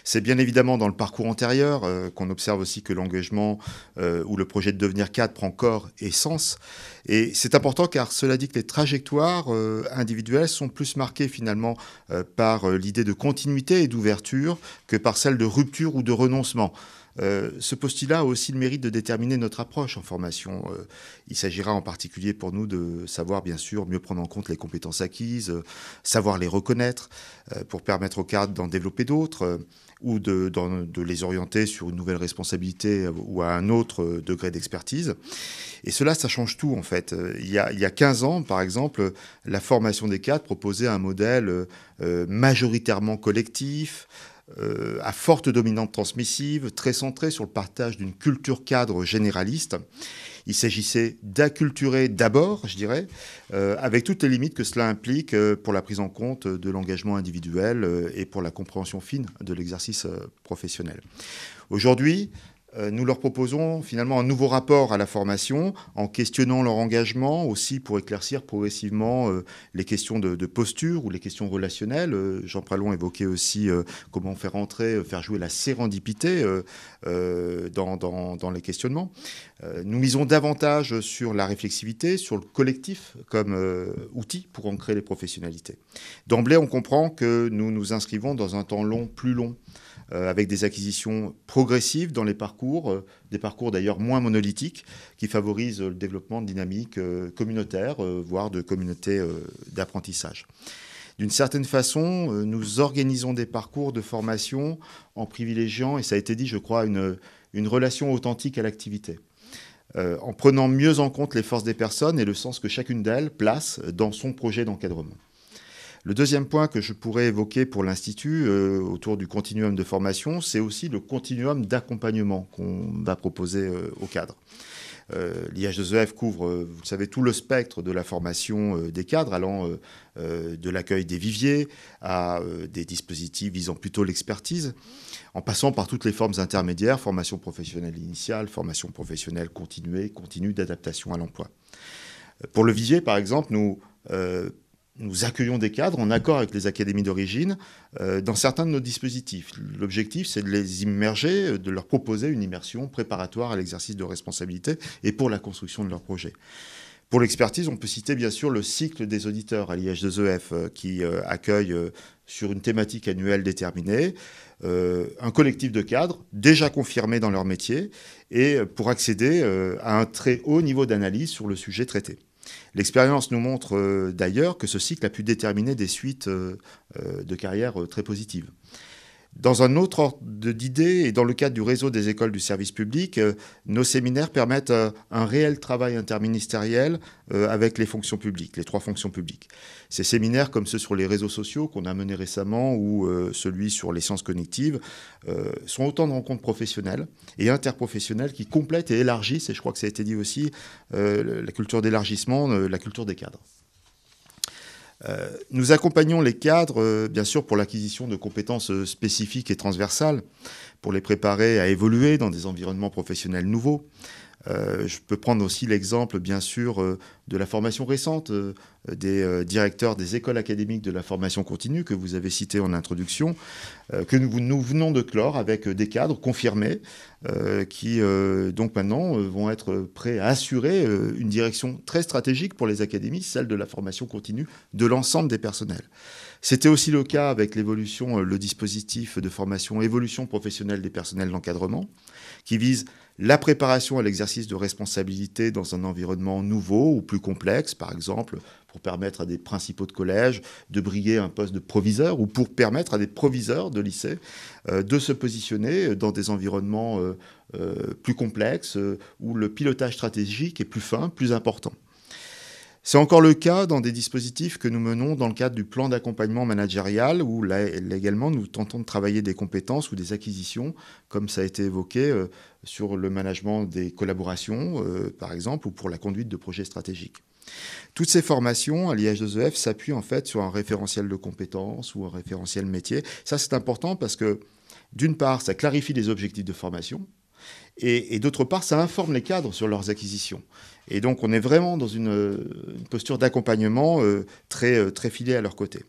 C'est bien évidemment dans le parcours antérieur euh, qu'on observe aussi que l'engagement euh, ou le projet de devenir cadre prend corps et sens. Et c'est important car cela dit que les trajectoires euh, individuelles sont plus marquées finalement euh, par euh, l'idée de continuité et d'ouverture que par celle de rupture ou de renoncement. Euh, ce postulat a aussi le mérite de déterminer notre approche en formation. Euh, il s'agira en particulier pour nous de savoir, bien sûr, mieux prendre en compte les compétences acquises, euh, savoir les reconnaître euh, pour permettre aux cadres d'en développer d'autres euh, ou de, de, de les orienter sur une nouvelle responsabilité ou à un autre euh, degré d'expertise. Et cela, ça change tout, en fait. Il y a, il y a quinze ans, par exemple, la formation des cadres proposait un modèle euh, majoritairement collectif, Euh, à forte dominante transmissive, très centrée sur le partage d'une culture cadre généraliste. Il s'agissait d'acculturer d'abord, je dirais, euh, avec toutes les limites que cela implique euh, pour la prise en compte de l'engagement individuel euh, et pour la compréhension fine de l'exercice euh, professionnel. Aujourd'hui, nous leur proposons finalement un nouveau rapport à la formation en questionnant leur engagement aussi pour éclaircir progressivement euh, les questions de, de posture ou les questions relationnelles. Euh, Jean Pralon évoquait aussi euh, comment faire entrer, euh, faire jouer la sérendipité euh, euh, dans, dans, dans les questionnements. Euh, nous misons davantage sur la réflexivité, sur le collectif comme euh, outil pour ancrer les professionnalités. D'emblée, on comprend que nous nous inscrivons dans un temps long, plus long, avec des acquisitions progressives dans les parcours, des parcours d'ailleurs moins monolithiques, qui favorisent le développement de dynamiques communautaires, voire de communautés d'apprentissage. D'une certaine façon, nous organisons des parcours de formation en privilégiant, et ça a été dit, je crois, une, une relation authentique à l'activité. Euh, en prenant mieux en compte les forces des personnes et le sens que chacune d'elles place dans son projet d'encadrement. Le deuxième point que je pourrais évoquer pour l'Institut euh, autour du continuum de formation, c'est aussi le continuum d'accompagnement qu'on va proposer euh, aux cadres. Euh, l'I H deux E F couvre, euh, vous le savez, tout le spectre de la formation euh, des cadres, allant euh, euh, de l'accueil des viviers à euh, des dispositifs visant plutôt l'expertise, en passant par toutes les formes intermédiaires, formation professionnelle initiale, formation professionnelle continuée, continue d'adaptation à l'emploi. Pour le vivier, par exemple, nous euh, Nous accueillons des cadres en accord avec les académies d'origine euh, dans certains de nos dispositifs. L'objectif, c'est de les immerger, de leur proposer une immersion préparatoire à l'exercice de responsabilité et pour la construction de leur projet. Pour l'expertise, on peut citer bien sûr le cycle des auditeurs à l'I H deux E F euh, qui euh, accueille euh, sur une thématique annuelle déterminée euh, un collectif de cadres déjà confirmés dans leur métier et euh, pour accéder euh, à un très haut niveau d'analyse sur le sujet traité. L'expérience nous montre euh, d'ailleurs que ce cycle a pu déterminer des suites euh, euh, de carrière euh, très positives. Dans un autre ordre d'idées et dans le cadre du réseau des écoles du service public, euh, nos séminaires permettent euh, un réel travail interministériel euh, avec les fonctions publiques, les trois fonctions publiques. Ces séminaires, comme ceux sur les réseaux sociaux qu'on a menés récemment ou euh, celui sur les sciences cognitives, euh, sont autant de rencontres professionnelles et interprofessionnelles qui complètent et élargissent, et je crois que ça a été dit aussi, euh, la culture d'élargissement, euh, la culture des cadres. Euh, nous accompagnons les cadres, euh, bien sûr, pour l'acquisition de compétences euh, spécifiques et transversales, pour les préparer à évoluer dans des environnements professionnels nouveaux. Euh, je peux prendre aussi l'exemple, bien sûr, euh, de la formation récente euh, des euh, directeurs des écoles académiques de la formation continue que vous avez cité en introduction, euh, que nous, nous venons de clore avec des cadres confirmés euh, qui, euh, donc maintenant, euh, vont être prêts à assurer euh, une direction très stratégique pour les académies, celle de la formation continue de l'ensemble des personnels. C'était aussi le cas avec l'évolution, euh, le dispositif de formation évolution professionnelle des personnels d'encadrement qui vise la préparation à l'exercice de responsabilité dans un environnement nouveau ou plus complexe, par exemple pour permettre à des principaux de collège de briguer un poste de proviseur ou pour permettre à des proviseurs de lycée euh, de se positionner dans des environnements euh, euh, plus complexes euh, où le pilotage stratégique est plus fin, plus important. C'est encore le cas dans des dispositifs que nous menons dans le cadre du plan d'accompagnement managérial où là également nous tentons de travailler des compétences ou des acquisitions comme ça a été évoqué euh, sur le management des collaborations euh, par exemple ou pour la conduite de projets stratégiques. Toutes ces formations à l'I H deux E F s'appuient en fait sur un référentiel de compétences ou un référentiel métier. Ça c'est important parce que D'une part, ça clarifie les objectifs de formation et, et d'autre part, ça informe les cadres sur leurs acquisitions. Et donc, on est vraiment dans une, une posture d'accompagnement euh, très, très filée à leur côté.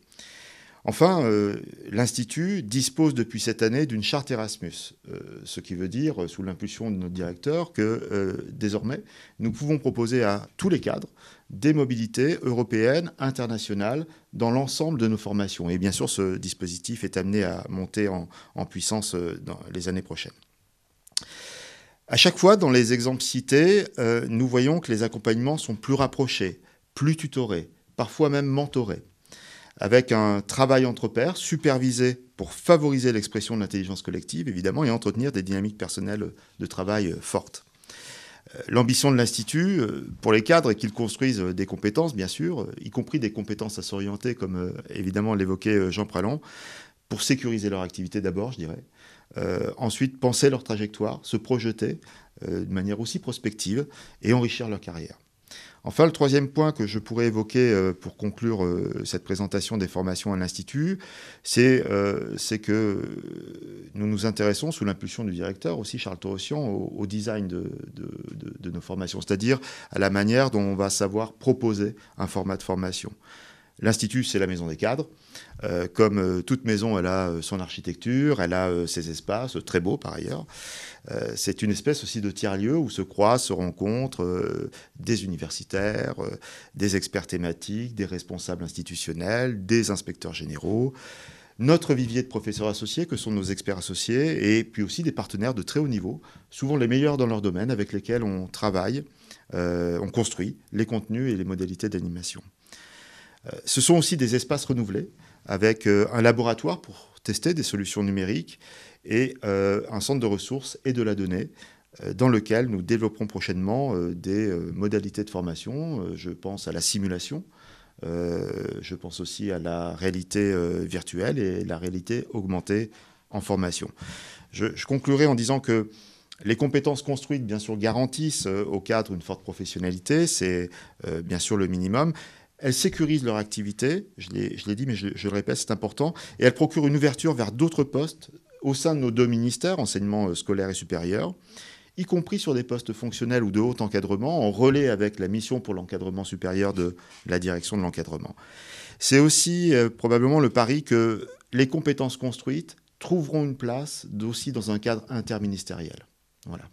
Enfin, euh, l'Institut dispose depuis cette année d'une charte Erasmus, euh, ce qui veut dire, sous l'impulsion de notre directeur, que euh, désormais, nous pouvons proposer à tous les cadres des mobilités européennes, internationales, dans l'ensemble de nos formations. Et bien sûr, ce dispositif est amené à monter en, en puissance euh, dans les années prochaines. À chaque fois, dans les exemples cités, euh, nous voyons que les accompagnements sont plus rapprochés, plus tutorés, parfois même mentorés, avec un travail entre pairs, supervisé pour favoriser l'expression de l'intelligence collective, évidemment, et entretenir des dynamiques personnelles de travail fortes. L'ambition de l'Institut, pour les cadres, est qu'ils construisent des compétences, bien sûr, y compris des compétences à s'orienter, comme évidemment l'évoquait Jean Pralon, pour sécuriser leur activité d'abord, je dirais. Euh, ensuite, penser leur trajectoire, se projeter euh, de manière aussi prospective et enrichir leur carrière. Enfin, le troisième point que je pourrais évoquer pour conclure cette présentation des formations à l'Institut, c'est euh, que nous nous intéressons, sous l'impulsion du directeur aussi, Charles Torossian, au, au design de, de, de, de nos formations, c'est-à-dire à la manière dont on va savoir proposer un format de formation. L'Institut, c'est la maison des cadres. Euh, comme euh, toute maison, elle a euh, son architecture, elle a euh, ses espaces, très beaux par ailleurs. Euh, c'est une espèce aussi de tiers-lieu où se croisent, se rencontrent euh, des universitaires, euh, des experts thématiques, des responsables institutionnels, des inspecteurs généraux, notre vivier de professeurs associés que sont nos experts associés et puis aussi des partenaires de très haut niveau, souvent les meilleurs dans leur domaine, avec lesquels on travaille, euh, on construit les contenus et les modalités d'animation. Ce sont aussi des espaces renouvelés, avec un laboratoire pour tester des solutions numériques et un centre de ressources et de la donnée, dans lequel nous développerons prochainement des modalités de formation. Je pense à la simulation, je pense aussi à la réalité virtuelle et la réalité augmentée en formation. Je conclurai en disant que les compétences construites, bien sûr, garantissent aux cadres une forte professionnalité, c'est bien sûr le minimum. Elles sécurisent leur activité, je l'ai dit, mais je, je le répète, c'est important, et elles procurent une ouverture vers d'autres postes au sein de nos deux ministères, enseignement scolaire et supérieur, y compris sur des postes fonctionnels ou de haut encadrement, en relais avec la mission pour l'encadrement supérieur de la direction de l'encadrement. C'est aussi euh, probablement le pari que les compétences construites trouveront une place aussi dans un cadre interministériel. Voilà.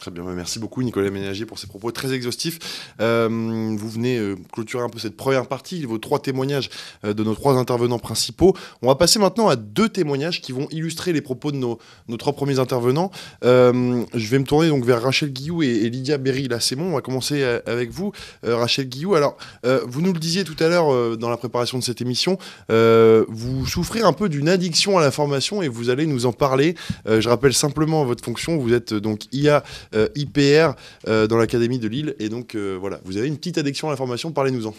Très bien, merci beaucoup Nicolas Ménagier pour ces propos très exhaustifs. Euh, vous venez euh, clôturer un peu cette première partie, vos trois témoignages euh, de nos trois intervenants principaux. On va passer maintenant à deux témoignages qui vont illustrer les propos de nos, nos trois premiers intervenants. Euh, je vais me tourner donc vers Rachel Guillou et, et Lydia Berry-Lassemon. On va commencer euh, avec vous, euh, Rachel Guillou. Alors, euh, vous nous le disiez tout à l'heure euh, dans la préparation de cette émission, euh, vous souffrez un peu d'une addiction à la formation et vous allez nous en parler. Euh, je rappelle simplement votre fonction, vous êtes euh, donc I A... Euh, I P R euh, dans l'Académie de Lille. Et donc, euh, voilà, vous avez une petite addiction à la formation, parlez-nous-en.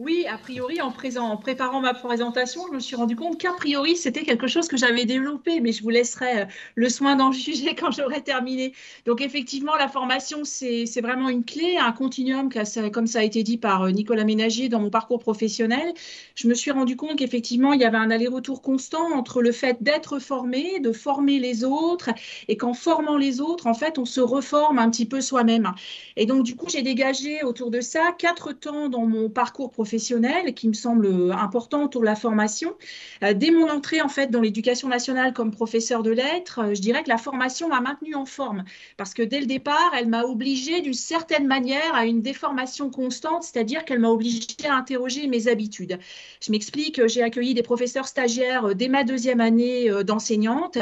Oui, a priori, en, présent, en préparant ma présentation, je me suis rendu compte qu'a priori, c'était quelque chose que j'avais développé, mais je vous laisserai le soin d'en juger quand j'aurai terminé. Donc, effectivement, la formation, c'est vraiment une clé, un continuum, comme ça a été dit par Nicolas Ménagier dans mon parcours professionnel. Je me suis rendu compte qu'effectivement, il y avait un aller-retour constant entre le fait d'être formé, de former les autres, et qu'en formant les autres, en fait, on se reforme un petit peu soi-même. Et donc, du coup, j'ai dégagé autour de ça quatre temps dans mon parcours professionnel professionnelle qui me semble important autour de la formation. Dès mon entrée en fait dans l'éducation nationale comme professeur de lettres, je dirais que la formation m'a maintenue en forme parce que dès le départ, elle m'a obligée d'une certaine manière à une déformation constante, c'est-à-dire qu'elle m'a obligée à interroger mes habitudes. Je m'explique, j'ai accueilli des professeurs stagiaires dès ma deuxième année d'enseignante,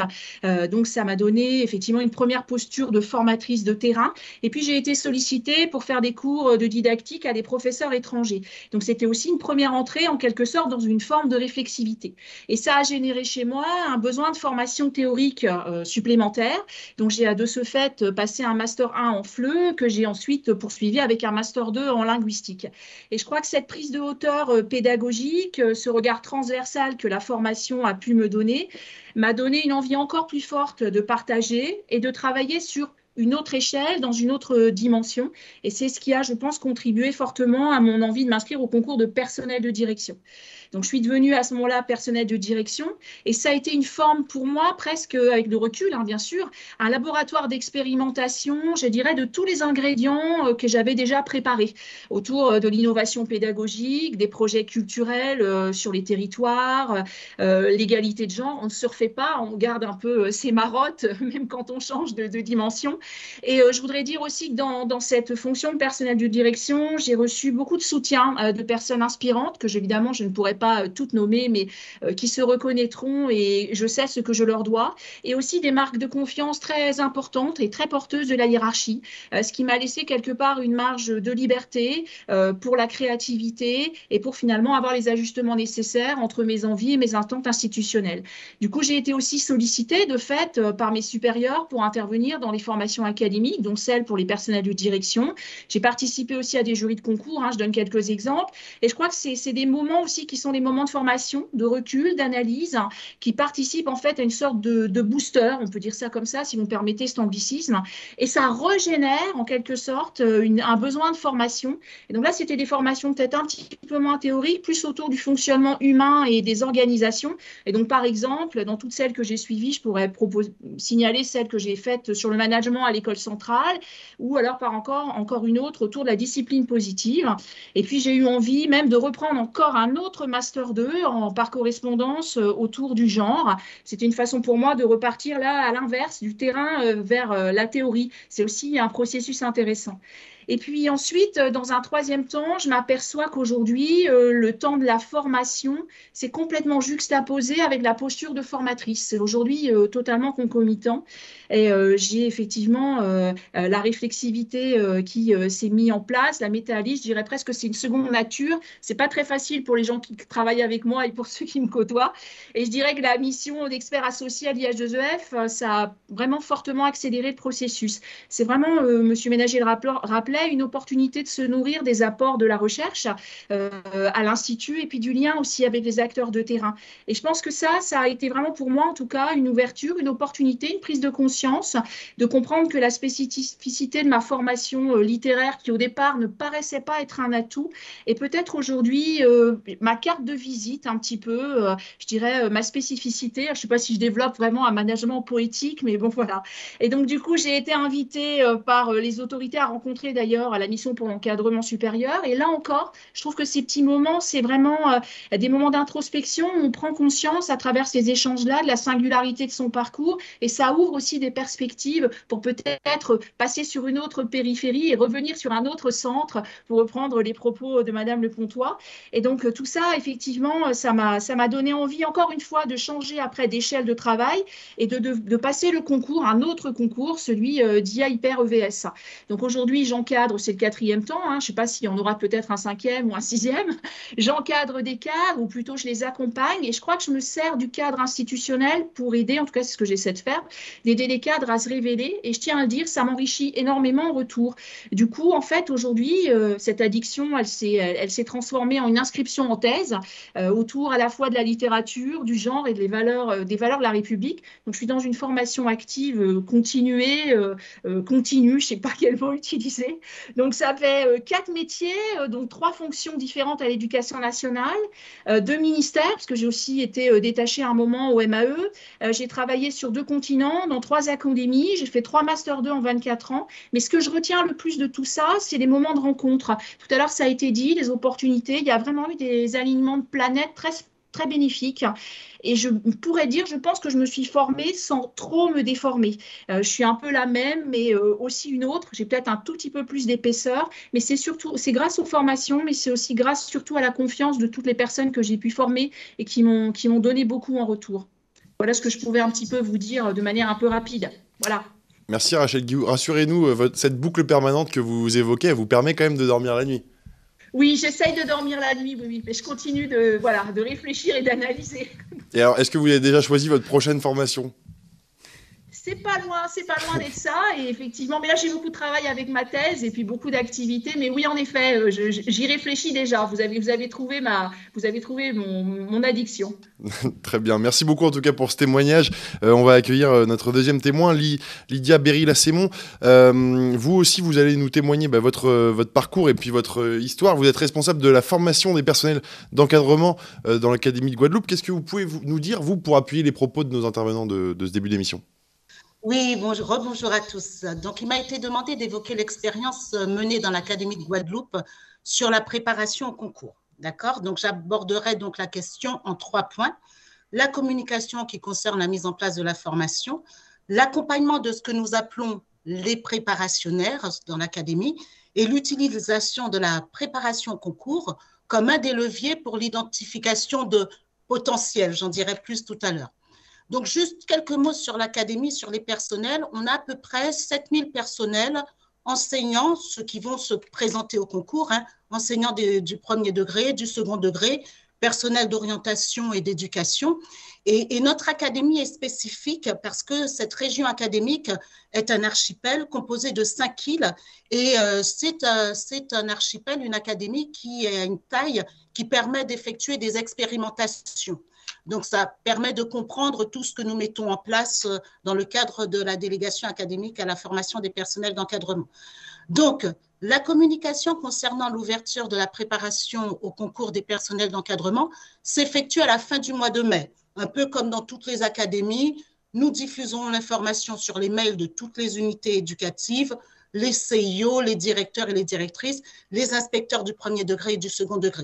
donc ça m'a donné effectivement une première posture de formatrice de terrain et puis j'ai été sollicitée pour faire des cours de didactique à des professeurs étrangers. Donc c'est C'était aussi une première entrée, en quelque sorte, dans une forme de réflexivité. Et ça a généré chez moi un besoin de formation théorique euh, supplémentaire. Donc, j'ai de ce fait passé un Master un en F L E, que j'ai ensuite poursuivi avec un Master deux en linguistique. Et je crois que cette prise de hauteur euh, pédagogique, euh, ce regard transversal que la formation a pu me donner, m'a donné une envie encore plus forte de partager et de travailler sur une autre échelle, dans une autre dimension. Et c'est ce qui a, je pense, contribué fortement à mon envie de m'inscrire au concours de personnel de direction. Donc, je suis devenue à ce moment-là personnel de direction. Et ça a été une forme pour moi, presque avec le recul, hein, bien sûr, un laboratoire d'expérimentation, je dirais, de tous les ingrédients que j'avais déjà préparés autour de l'innovation pédagogique, des projets culturels sur les territoires, l'égalité de genre. On ne se refait pas, on garde un peu ses marottes, même quand on change de, de dimension. Et je voudrais dire aussi que dans, dans cette fonction de personnel de direction, j'ai reçu beaucoup de soutien de personnes inspirantes, que évidemment, je ne pourrais pas toutes nommer, mais euh, qui se reconnaîtront et je sais ce que je leur dois. Et aussi des marques de confiance très importantes et très porteuses de la hiérarchie, euh, ce qui m'a laissé quelque part une marge de liberté euh, pour la créativité et pour finalement avoir les ajustements nécessaires entre mes envies et mes attentes institutionnelles. Du coup, j'ai été aussi sollicitée de fait euh, par mes supérieurs pour intervenir dans les formations académiques, dont celle pour les personnels de direction. J'ai participé aussi à des jurys de concours, hein, je donne quelques exemples, et je crois que c'est des moments aussi qui sont des moments de formation, de recul, d'analyse, hein, qui participent en fait à une sorte de, de booster, on peut dire ça comme ça, si vous me permettez cet anglicisme, et ça régénère en quelque sorte une, un besoin de formation. Et donc là, c'était des formations peut-être un petit peu moins théoriques, plus autour du fonctionnement humain et des organisations. Et donc, par exemple, dans toutes celles que j'ai suivies, je pourrais proposer, signaler celles que j'ai faites sur le management à l'école centrale, ou alors par encore, encore une autre autour de la discipline positive. Et puis, j'ai eu envie même de reprendre encore un autre master deux en, par correspondance euh, autour du genre. C'était une façon pour moi de repartir là à l'inverse du terrain euh, vers euh, la théorie. C'est aussi un processus intéressant. Et puis ensuite, dans un troisième temps, je m'aperçois qu'aujourd'hui, euh, le temps de la formation, c'est complètement juxtaposé avec la posture de formatrice. C'est aujourd'hui euh, totalement concomitant. Et euh, j'ai effectivement euh, la réflexivité euh, qui euh, s'est mise en place, la méta-analyse, je dirais presque que c'est une seconde nature. C'est pas très facile pour les gens qui travaillent avec moi et pour ceux qui me côtoient. Et je dirais que la mission d'expert associé à l'I H deux E F, ça a vraiment fortement accéléré le processus. C'est vraiment, euh, Monsieur Ménagier le rappelait, une opportunité de se nourrir des apports de la recherche euh, à l'Institut et puis du lien aussi avec les acteurs de terrain. Et je pense que ça, ça a été vraiment pour moi en tout cas une ouverture, une opportunité, une prise de conscience, de comprendre que la spécificité de ma formation euh, littéraire qui au départ ne paraissait pas être un atout et peut-être aujourd'hui euh, ma carte de visite un petit peu, euh, je dirais euh, ma spécificité. Je ne sais pas si je développe vraiment un management poétique, mais bon voilà. Et donc du coup, j'ai été invitée euh, par euh, les autorités à rencontrer d'ailleurs à la mission pour l'encadrement supérieur. Et là encore, je trouve que ces petits moments, c'est vraiment euh, des moments d'introspection où on prend conscience à travers ces échanges-là de la singularité de son parcours et ça ouvre aussi des perspectives pour peut-être passer sur une autre périphérie et revenir sur un autre centre pour reprendre les propos de Madame Lepontois. Et donc tout ça, effectivement, ça m'a donné envie encore une fois de changer après d'échelle de travail et de, de, de passer le concours, un autre concours, celui euh, d'I A I P R E V S. Donc aujourd'hui, j'encadre c'est le quatrième temps, hein, je ne sais pas s'il y en aura peut-être un cinquième ou un sixième, j'encadre des cadres ou plutôt je les accompagne et je crois que je me sers du cadre institutionnel pour aider, en tout cas c'est ce que j'essaie de faire, d'aider les cadres à se révéler et je tiens à le dire, ça m'enrichit énormément en retour. Du coup, en fait, aujourd'hui, euh, cette addiction, elle s'est elle, elle s'est transformée en une inscription en thèse euh, autour à la fois de la littérature, du genre et des valeurs, euh, des valeurs de la République. Donc, je suis dans une formation active, euh, continuée, euh, euh, continue, je ne sais pas quel mot utiliser. Donc, ça fait quatre métiers, donc trois fonctions différentes à l'éducation nationale, deux ministères, parce que j'ai aussi été détachée à un moment au M A E. J'ai travaillé sur deux continents, dans trois académies. J'ai fait trois Master deux en vingt-quatre ans. Mais ce que je retiens le plus de tout ça, c'est les moments de rencontre. Tout à l'heure, ça a été dit, les opportunités. Il y a vraiment eu des alignements de planètes très très bénéfique. Et je pourrais dire, je pense que je me suis formée sans trop me déformer. Euh, je suis un peu la même, mais euh, aussi une autre. J'ai peut-être un tout petit peu plus d'épaisseur, mais c'est surtout, c'est grâce aux formations, mais c'est aussi grâce surtout à la confiance de toutes les personnes que j'ai pu former et qui m'ont qui m'ont donné beaucoup en retour. Voilà ce que je pouvais un petit peu vous dire de manière un peu rapide. Voilà. Merci Rachel Guillou. Rassurez-nous, cette boucle permanente que vous évoquez, elle vous permet quand même de dormir la nuit. Oui, j'essaye de dormir la nuit, oui, oui, mais je continue de, voilà, de réfléchir et d'analyser. Et alors, est-ce que vous avez déjà choisi votre prochaine formation ? C'est pas loin, c'est pas loin d'être ça. Et effectivement, mais là, j'ai beaucoup de travail avec ma thèse et puis beaucoup d'activités. Mais oui, en effet, j'y réfléchis déjà. Vous avez, vous avez trouvé, ma, vous avez trouvé mon, mon addiction. Très bien. Merci beaucoup, en tout cas, pour ce témoignage. Euh, on va accueillir notre deuxième témoin, Lydia Berry-Lassemon. Euh, vous aussi, vous allez nous témoigner bah, votre, votre parcours et puis votre histoire. Vous êtes responsable de la formation des personnels d'encadrement euh, dans l'Académie de Guadeloupe. Qu'est-ce que vous pouvez vous, nous dire, vous, pour appuyer les propos de nos intervenants de, de ce début d'émission ? Oui, bonjour, rebonjour à tous. Donc, il m'a été demandé d'évoquer l'expérience menée dans l'Académie de Guadeloupe sur la préparation au concours. D'accord ? Donc, j'aborderai donc la question en trois points. La communication qui concerne la mise en place de la formation, l'accompagnement de ce que nous appelons les préparationnaires dans l'Académie et l'utilisation de la préparation au concours comme un des leviers pour l'identification de potentiel. J'en dirai plus tout à l'heure. Donc, juste quelques mots sur l'Académie, sur les personnels. On a à peu près sept mille personnels enseignants, ceux qui vont se présenter au concours, hein, enseignants des, du premier degré, du second degré, personnel d'orientation et d'éducation. Et, et notre Académie est spécifique parce que cette région académique est un archipel composé de cinq îles. Et euh, c'est euh, c'est un archipel, une académie qui a une taille qui permet d'effectuer des expérimentations. Donc, ça permet de comprendre tout ce que nous mettons en place dans le cadre de la délégation académique à la formation des personnels d'encadrement. Donc, la communication concernant l'ouverture de la préparation au concours des personnels d'encadrement s'effectue à la fin du mois de mai. Un peu comme dans toutes les académies, nous diffusons l'information sur les mails de toutes les unités éducatives, les C I O, les directeurs et les directrices, les inspecteurs du premier degré et du second degré.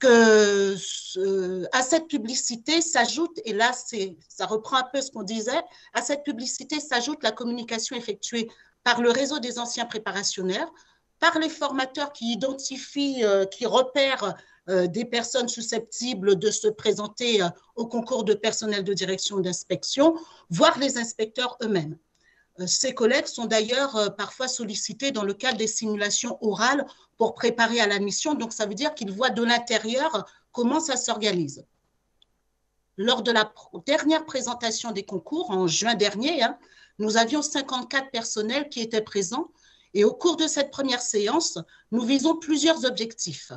Que, euh, à cette publicité s'ajoute, et là ça reprend un peu ce qu'on disait, à cette publicité s'ajoute la communication effectuée par le réseau des anciens préparationnaires, par les formateurs qui identifient, euh, qui repèrent euh, des personnes susceptibles de se présenter euh, au concours de personnel de direction et d'inspection, voire les inspecteurs eux-mêmes. Euh, ces collègues sont d'ailleurs euh, parfois sollicités dans le cadre des simulations orales pour préparer à l'admission, donc ça veut dire qu'ils voient de l'intérieur comment ça s'organise. Lors de la dernière présentation des concours, en juin dernier, hein, nous avions cinquante-quatre personnels qui étaient présents et au cours de cette première séance, nous visons plusieurs objectifs.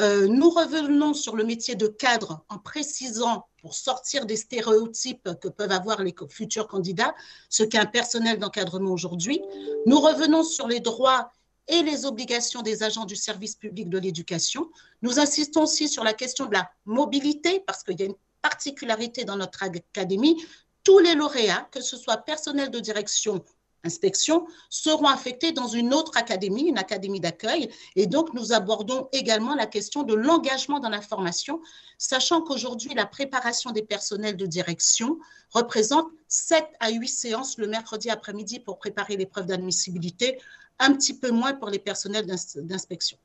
Euh, nous revenons sur le métier de cadre en précisant, pour sortir des stéréotypes que peuvent avoir les futurs candidats, ce qu'est un personnel d'encadrement aujourd'hui. Nous revenons sur les droits et les obligations des agents du service public de l'éducation. Nous insistons aussi sur la question de la mobilité, parce qu'il y a une particularité dans notre académie. Tous les lauréats, que ce soit personnel de direction, inspection, seront affectés dans une autre académie, une académie d'accueil. Et donc, nous abordons également la question de l'engagement dans la formation, sachant qu'aujourd'hui, la préparation des personnels de direction représente sept à huit séances le mercredi après-midi pour préparer l'épreuve d'admissibilité, un petit peu moins pour les personnels d'inspection.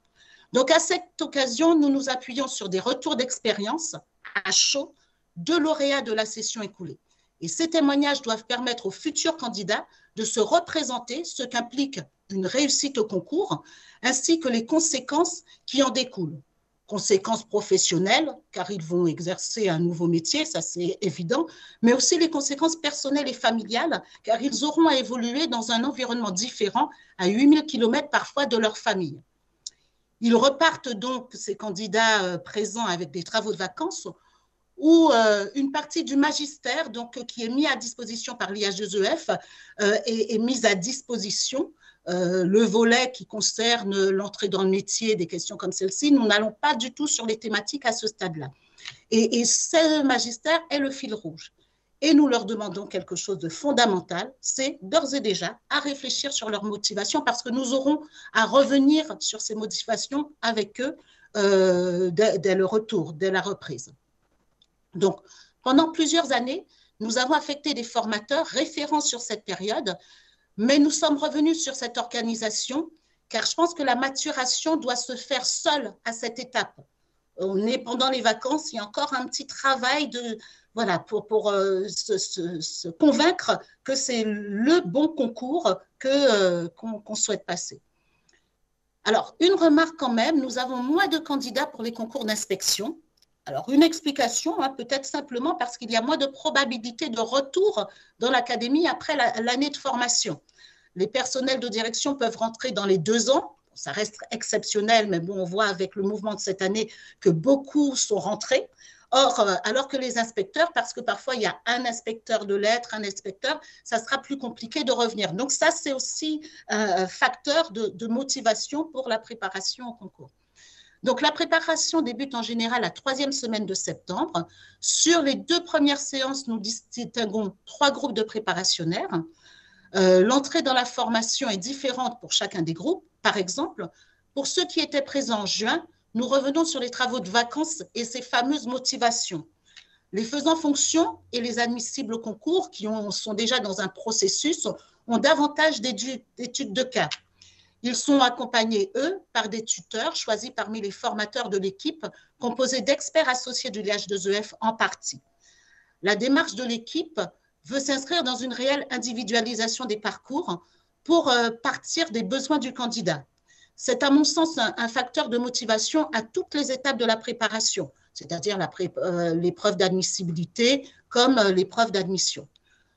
Donc, à cette occasion, nous nous appuyons sur des retours d'expérience à chaud de lauréats de la session écoulée. Et ces témoignages doivent permettre aux futurs candidats de se représenter ce qu'implique une réussite au concours, ainsi que les conséquences qui en découlent. Conséquences professionnelles, car ils vont exercer un nouveau métier, ça c'est évident, mais aussi les conséquences personnelles et familiales, car ils auront à évoluer dans un environnement différent à huit mille kilomètres parfois de leur famille. Ils repartent donc, ces candidats présents, avec des travaux de vacances ou euh, une partie du magistère donc, qui est mis à disposition par l'I H deux E F euh, est, est mise à disposition. Euh, le volet qui concerne l'entrée dans le métier, des questions comme celle-ci, nous n'allons pas du tout sur les thématiques à ce stade-là. Et, et ce magistère est le fil rouge. Et nous leur demandons quelque chose de fondamental, c'est d'ores et déjà à réfléchir sur leurs motivations parce que nous aurons à revenir sur ces motivations avec eux euh, dès, dès le retour, dès la reprise. Donc, pendant plusieurs années, nous avons affecté des formateurs référents sur cette période, mais nous sommes revenus sur cette organisation, car je pense que la maturation doit se faire seule à cette étape. On est pendant les vacances, il y a encore un petit travail de, voilà, pour, pour euh, se, se, se convaincre que c'est le bon concours que, euh, qu'on, qu'on souhaite passer. Alors, une remarque quand même, nous avons moins de candidats pour les concours d'inspection, Alors, une explication, hein, peut-être simplement parce qu'il y a moins de probabilité de retour dans l'académie après la, l'année de formation. Les personnels de direction peuvent rentrer dans les deux ans. Ça reste exceptionnel, mais bon, on voit avec le mouvement de cette année que beaucoup sont rentrés. Or, alors que les inspecteurs, parce que parfois il y a un inspecteur de lettres, un inspecteur, ça sera plus compliqué de revenir. Donc ça, c'est aussi un facteur de, de motivation pour la préparation au concours. Donc la préparation débute en général la troisième semaine de septembre. Sur les deux premières séances, nous distinguons trois groupes de préparationnaires. Euh, l'entrée dans la formation est différente pour chacun des groupes. Par exemple, pour ceux qui étaient présents en juin, nous revenons sur les travaux de vacances et ces fameuses motivations. Les faisant fonction et les admissibles au concours qui ont, sont déjà dans un processus ont davantage d'études de cas. Ils sont accompagnés, eux, par des tuteurs choisis parmi les formateurs de l'équipe composée d'experts associés de l'I H deux E F en partie. La démarche de l'équipe veut s'inscrire dans une réelle individualisation des parcours pour partir des besoins du candidat. C'est à mon sens un, un facteur de motivation à toutes les étapes de la préparation, c'est-à-dire l'épreuve euh, d'admissibilité comme euh, l'épreuve d'admission.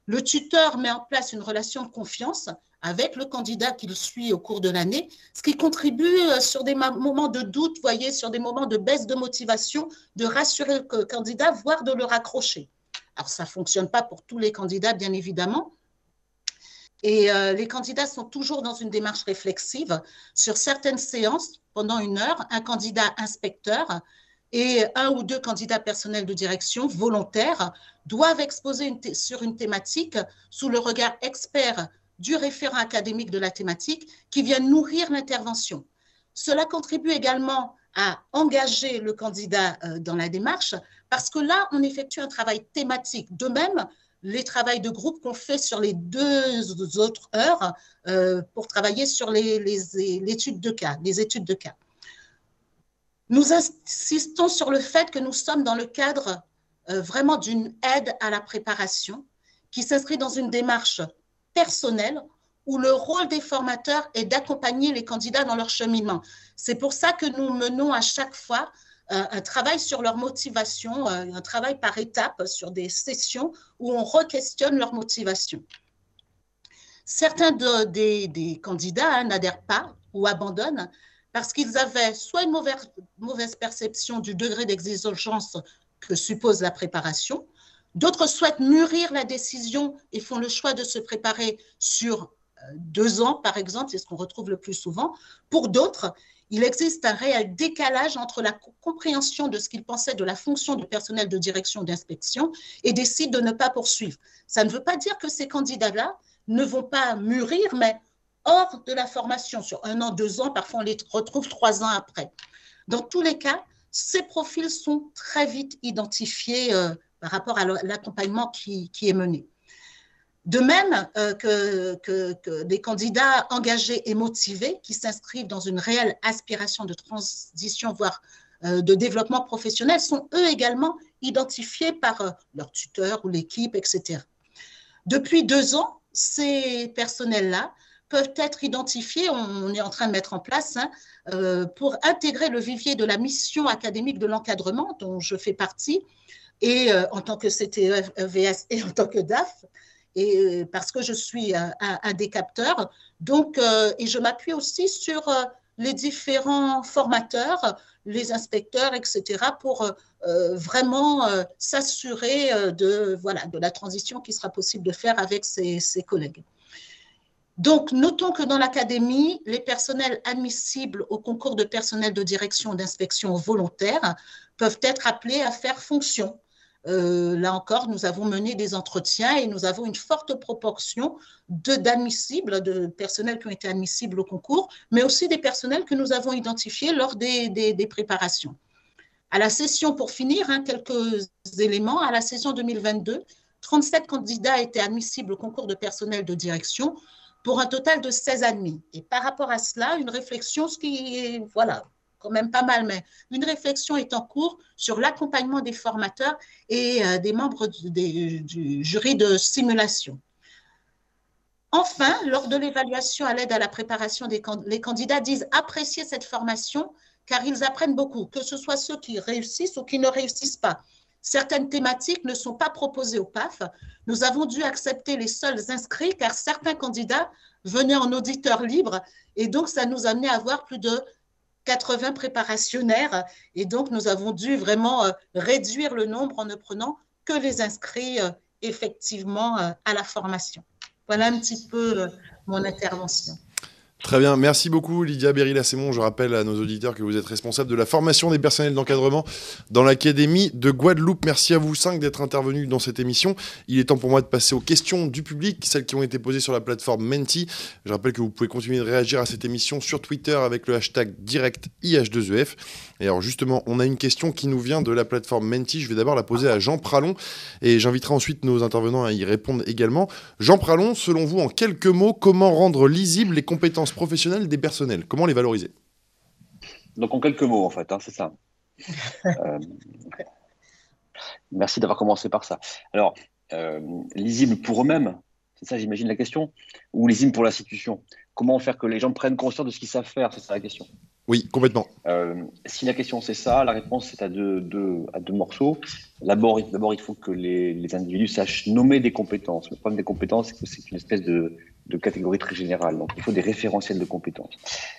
Le tuteur met en place une relation de confiance avec le candidat qu'il suit au cours de l'année, ce qui contribue euh, sur des moments de doute, voyez, sur des moments de baisse de motivation, de rassurer le candidat, voire de le raccrocher. Alors, ça ne fonctionne pas pour tous les candidats, bien évidemment. Et euh, les candidats sont toujours dans une démarche réflexive. Sur certaines séances, pendant une heure, un candidat inspecteur et un ou deux candidats personnels de direction volontaires doivent exposer une th- sur une thématique sous le regard expert du référent académique de la thématique qui vient nourrir l'intervention. Cela contribue également à engager le candidat euh, dans la démarche parce que là, on effectue un travail thématique. De même, les travaux de groupe qu'on fait sur les deux autres heures euh, pour travailler sur les, les, les, études de cas, les études de cas. Nous insistons sur le fait que nous sommes dans le cadre euh, vraiment d'une aide à la préparation qui s'inscrit dans une démarche personnelle où le rôle des formateurs est d'accompagner les candidats dans leur cheminement. C'est pour ça que nous menons à chaque fois un travail sur leur motivation, un travail par étapes sur des sessions où on re-questionne leur motivation. Certains de, des, des candidats hein, n'adhèrent pas ou abandonnent parce qu'ils avaient soit une mauvaise, mauvaise perception du degré d'exigence que suppose la préparation, d'autres souhaitent mûrir la décision et font le choix de se préparer sur deux ans, par exemple, c'est ce qu'on retrouve le plus souvent. Pour d'autres, il existe un réel décalage entre la compréhension de ce qu'ils pensaient de la fonction du personnel de direction d'inspection et décident de ne pas poursuivre. Ça ne veut pas dire que ces candidats-là ne vont pas mûrir, mais hors de la formation, sur un an, deux ans, parfois on les retrouve trois ans après. Dans tous les cas, ces profils sont très vite identifiés euh, par rapport à l'accompagnement qui, qui est mené. De même euh, que, que, que des candidats engagés et motivés qui s'inscrivent dans une réelle aspiration de transition, voire euh, de développement professionnel, sont eux également identifiés par euh, leur tuteur ou l'équipe, et cetera. Depuis deux ans, ces personnels-là peuvent être identifiés, on, on est en train de mettre en place, hein, euh, pour intégrer le vivier de la mission académique de l'encadrement, dont je fais partie, et euh, en tant que C T E V S et en tant que D A F, et parce que je suis un, un, un des capteurs, donc, euh, et je m'appuie aussi sur euh, les différents formateurs, les inspecteurs, et cetera, pour euh, vraiment euh, s'assurer euh, de, voilà, de la transition qui sera possible de faire avec ses, ses collègues. Donc, notons que dans l'académie, les personnels admissibles au concours de personnel de direction d'inspection volontaire peuvent être appelés à faire fonction. Euh, là encore, nous avons mené des entretiens et nous avons une forte proportion d'admissibles, de, de personnels qui ont été admissibles au concours, mais aussi des personnels que nous avons identifiés lors des, des, des préparations. À la session, pour finir, hein, quelques éléments, à la session deux mille vingt-deux, trente-sept candidats étaient admissibles au concours de personnel de direction pour un total de seize admis. Et par rapport à cela, une réflexion, ce qui est, voilà, quand même pas mal, mais une réflexion est en cours sur l'accompagnement des formateurs et euh, des membres du, des, du jury de simulation. Enfin, lors de l'évaluation à l'aide à la préparation, des, les candidats disent apprécier cette formation car ils apprennent beaucoup, que ce soit ceux qui réussissent ou qui ne réussissent pas. Certaines thématiques ne sont pas proposées au P A F. Nous avons dû accepter les seuls inscrits car certains candidats venaient en auditeur libre et donc ça nous amenait à avoir plus de quatre-vingts préparationnaires et donc nous avons dû vraiment réduire le nombre en ne prenant que les inscrits effectivement à la formation. Voilà un petit peu mon intervention. Très bien, merci beaucoup Lydia Berry-Lassemon. Je rappelle à nos auditeurs que vous êtes responsable de la formation des personnels d'encadrement dans l'Académie de Guadeloupe. Merci à vous cinq d'être intervenus dans cette émission. Il est temps pour moi de passer aux questions du public, celles qui ont été posées sur la plateforme Menti. Je rappelle que vous pouvez continuer de réagir à cette émission sur Twitter avec le hashtag direct I H deux E F. Et alors justement, on a une question qui nous vient de la plateforme Menti. Je vais d'abord la poser à Jean Pralon et j'inviterai ensuite nos intervenants à y répondre également. Jean Pralon, selon vous, en quelques mots, comment rendre lisibles les compétences professionnels des personnels? Comment les valoriser? Donc en quelques mots en fait, hein, c'est ça. Euh, merci d'avoir commencé par ça. Alors, euh, lisible pour eux-mêmes, c'est ça j'imagine la question, ou lisible pour l'institution? Comment faire que les gens prennent conscience de ce qu'ils savent faire? C'est ça la question. Oui, complètement. Euh, si la question c'est ça, la réponse c'est à deux, deux, à deux morceaux. D'abord, il faut que les, les individus sachent nommer des compétences. Le problème des compétences, c'est que c'est une espèce de, de catégorie très générale. Donc, il faut des référentiels de compétences.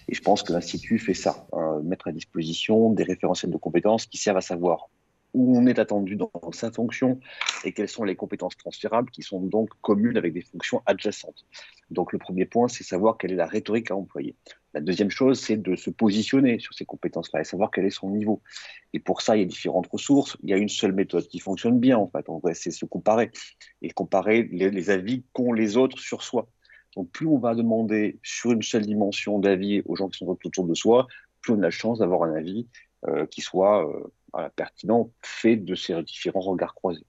Et je pense que l'Institut fait ça, hein, mettre à disposition des référentiels de compétences qui servent à savoir où on est attendu dans sa fonction et quelles sont les compétences transférables qui sont donc communes avec des fonctions adjacentes. Donc, le premier point, c'est savoir quelle est la rhétorique à employer. La deuxième chose, c'est de se positionner sur ces compétences-là et savoir quel est son niveau. Et pour ça, il y a différentes ressources. Il y a une seule méthode qui fonctionne bien, en fait. En vrai, c'est se comparer et comparer les, les avis qu'ont les autres sur soi. Donc, plus on va demander sur une seule dimension d'avis aux gens qui sont autour de soi, plus on a la chance d'avoir un avis euh, qui soit euh, voilà, pertinent, fait de ces différents regards croisés.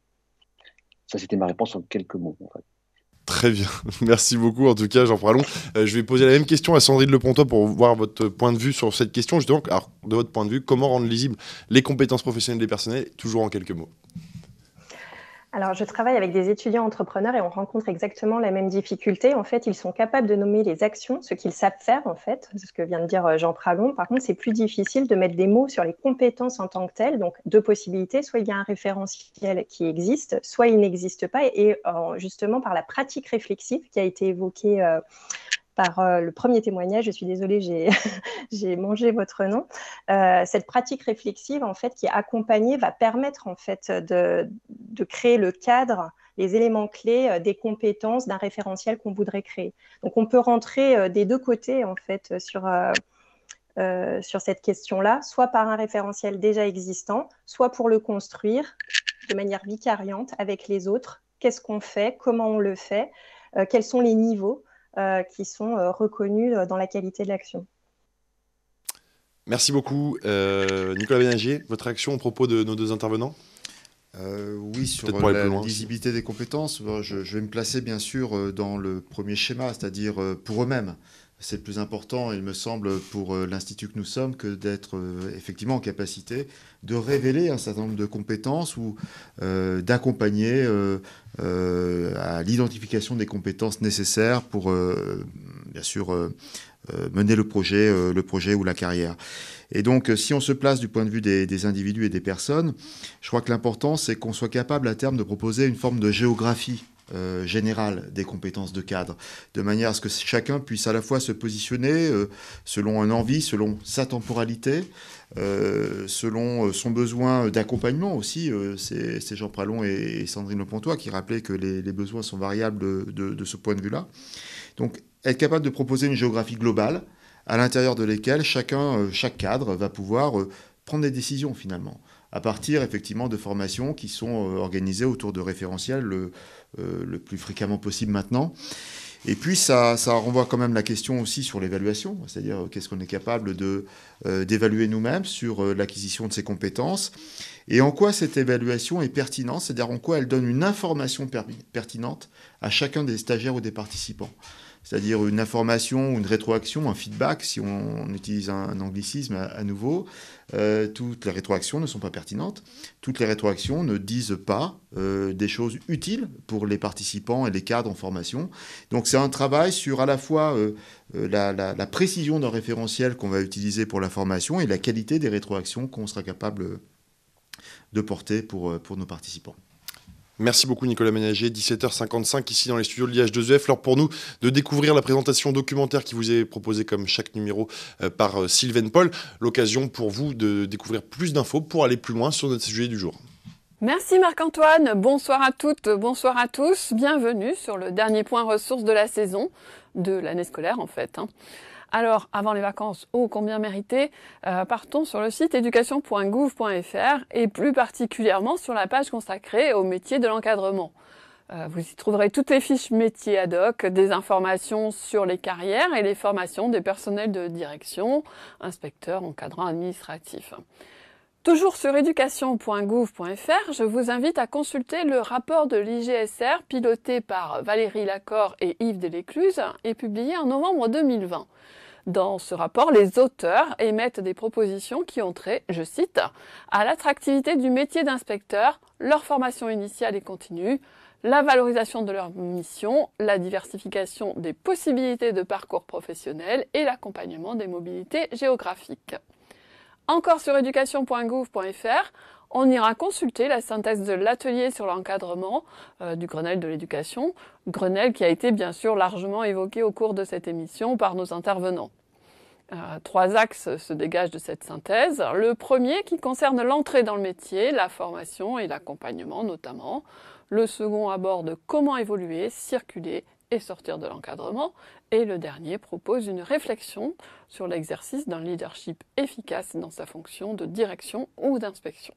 Ça, c'était ma réponse en quelques mots, en fait. Très bien, merci beaucoup en tout cas Jean Pralon. Euh, je vais poser la même question à Sandrine Lepontois pour voir votre point de vue sur cette question. Justement, alors, de votre point de vue, comment rendre lisibles les compétences professionnelles des personnels, toujours en quelques mots? Alors, je travaille avec des étudiants entrepreneurs et on rencontre exactement la même difficulté. En fait, ils sont capables de nommer les actions, ce qu'ils savent faire, en fait, c'est ce que vient de dire Jean Pralon. Par contre, c'est plus difficile de mettre des mots sur les compétences en tant que telles. Donc, deux possibilités, soit il y a un référentiel qui existe, soit il n'existe pas. Et, et justement, par la pratique réflexive qui a été évoquée euh, par euh, le premier témoignage, je suis désolée, j'ai, j'ai mangé votre nom. Euh, cette pratique réflexive, en fait, qui est accompagnée, va permettre, en fait, de, de créer le cadre, les éléments clés euh, des compétences d'un référentiel qu'on voudrait créer. Donc, on peut rentrer euh, des deux côtés, en fait, sur, euh, euh, sur cette question-là, soit par un référentiel déjà existant, soit pour le construire de manière vicariante avec les autres. Qu'est-ce qu'on fait? Comment on le fait? euh, Quels sont les niveaux Euh, qui sont euh, reconnus euh, dans la qualité de l'action. Merci beaucoup. Euh, Nicolas Ménagier, votre action au propos de nos deux intervenants? euh, Oui, sur la, la lisibilité des compétences, je, je vais me placer bien sûr dans le premier schéma, c'est-à-dire pour eux-mêmes. C'est le plus important, il me semble, pour l'Institut que nous sommes, que d'être euh, effectivement en capacité de révéler un certain nombre de compétences ou euh, d'accompagner euh, euh, à l'identification des compétences nécessaires pour, euh, bien sûr, euh, euh, mener le projet, euh, le projet ou la carrière. Et donc, si on se place du point de vue des, des individus et des personnes, je crois que l'important, c'est qu'on soit capable à terme de proposer une forme de géographie Euh, générale des compétences de cadre, de manière à ce que chacun puisse à la fois se positionner euh, selon un envie, selon sa temporalité, euh, selon son besoin d'accompagnement aussi. Euh, c'est Jean Pralon et, et Sandrine Lepontois qui rappelaient que les, les besoins sont variables de, de, de ce point de vue-là. Donc, être capable de proposer une géographie globale à l'intérieur de laquelle chacun, euh, chaque cadre va pouvoir euh, prendre des décisions finalement, à partir effectivement de formations qui sont organisées autour de référentiels le, euh, le plus fréquemment possible maintenant. Et puis ça, ça renvoie quand même la question aussi sur l'évaluation, c'est-à-dire qu'est-ce qu'on est capable de, euh, d'évaluer nous-mêmes sur euh, l'acquisition de ces compétences et en quoi cette évaluation est pertinente, c'est-à-dire en quoi elle donne une information pertinente à chacun des stagiaires ou des participants. c'est-à-dire une information ou une rétroaction, un feedback, si on, on utilise un, un anglicisme à, à nouveau. Euh, toutes les rétroactions ne sont pas pertinentes. Toutes les rétroactions ne disent pas euh, des choses utiles pour les participants et les cadres en formation. Donc c'est un travail sur à la fois euh, la, la, la précision d'un référentiel qu'on va utiliser pour la formation et la qualité des rétroactions qu'on sera capable de porter pour, pour nos participants. Merci beaucoup Nicolas Ménagier, dix-sept heures cinquante-cinq ici dans les studios de l'I H deux E F. Alors pour nous de découvrir la présentation documentaire qui vous est proposée comme chaque numéro euh, par euh, Sylvain Paul, l'occasion pour vous de découvrir plus d'infos pour aller plus loin sur notre sujet du jour. Merci Marc-Antoine, bonsoir à toutes, bonsoir à tous, bienvenue sur le dernier point ressources de la saison, de l'année scolaire en fait. Hein. Alors, avant les vacances, ô combien méritées, euh, partons sur le site éducation point gouv point fr et plus particulièrement sur la page consacrée au métier de l'encadrement. Euh, vous y trouverez toutes les fiches métiers ad hoc, des informations sur les carrières et les formations des personnels de direction, inspecteurs, encadrants administratifs. Toujours sur éducation point gouv point fr, je vous invite à consulter le rapport de l'I G S R piloté par Valérie Lacor et Yves Delécluse et publié en novembre deux mille vingt. Dans ce rapport, les auteurs émettent des propositions qui ont trait, je cite, à l'attractivité du métier d'inspecteur, leur formation initiale et continue, la valorisation de leur mission, la diversification des possibilités de parcours professionnels et l'accompagnement des mobilités géographiques. Encore sur éducation point gouv point fr, on ira consulter la synthèse de l'atelier sur l'encadrement euh, du Grenelle de l'Éducation, Grenelle qui a été bien sûr largement évoqué au cours de cette émission par nos intervenants. Euh, trois axes se dégagent de cette synthèse. Le premier qui concerne l'entrée dans le métier, la formation et l'accompagnement notamment. Le second aborde comment évoluer, circuler et sortir de l'encadrement. Et le dernier propose une réflexion sur l'exercice d'un leadership efficace dans sa fonction de direction ou d'inspection.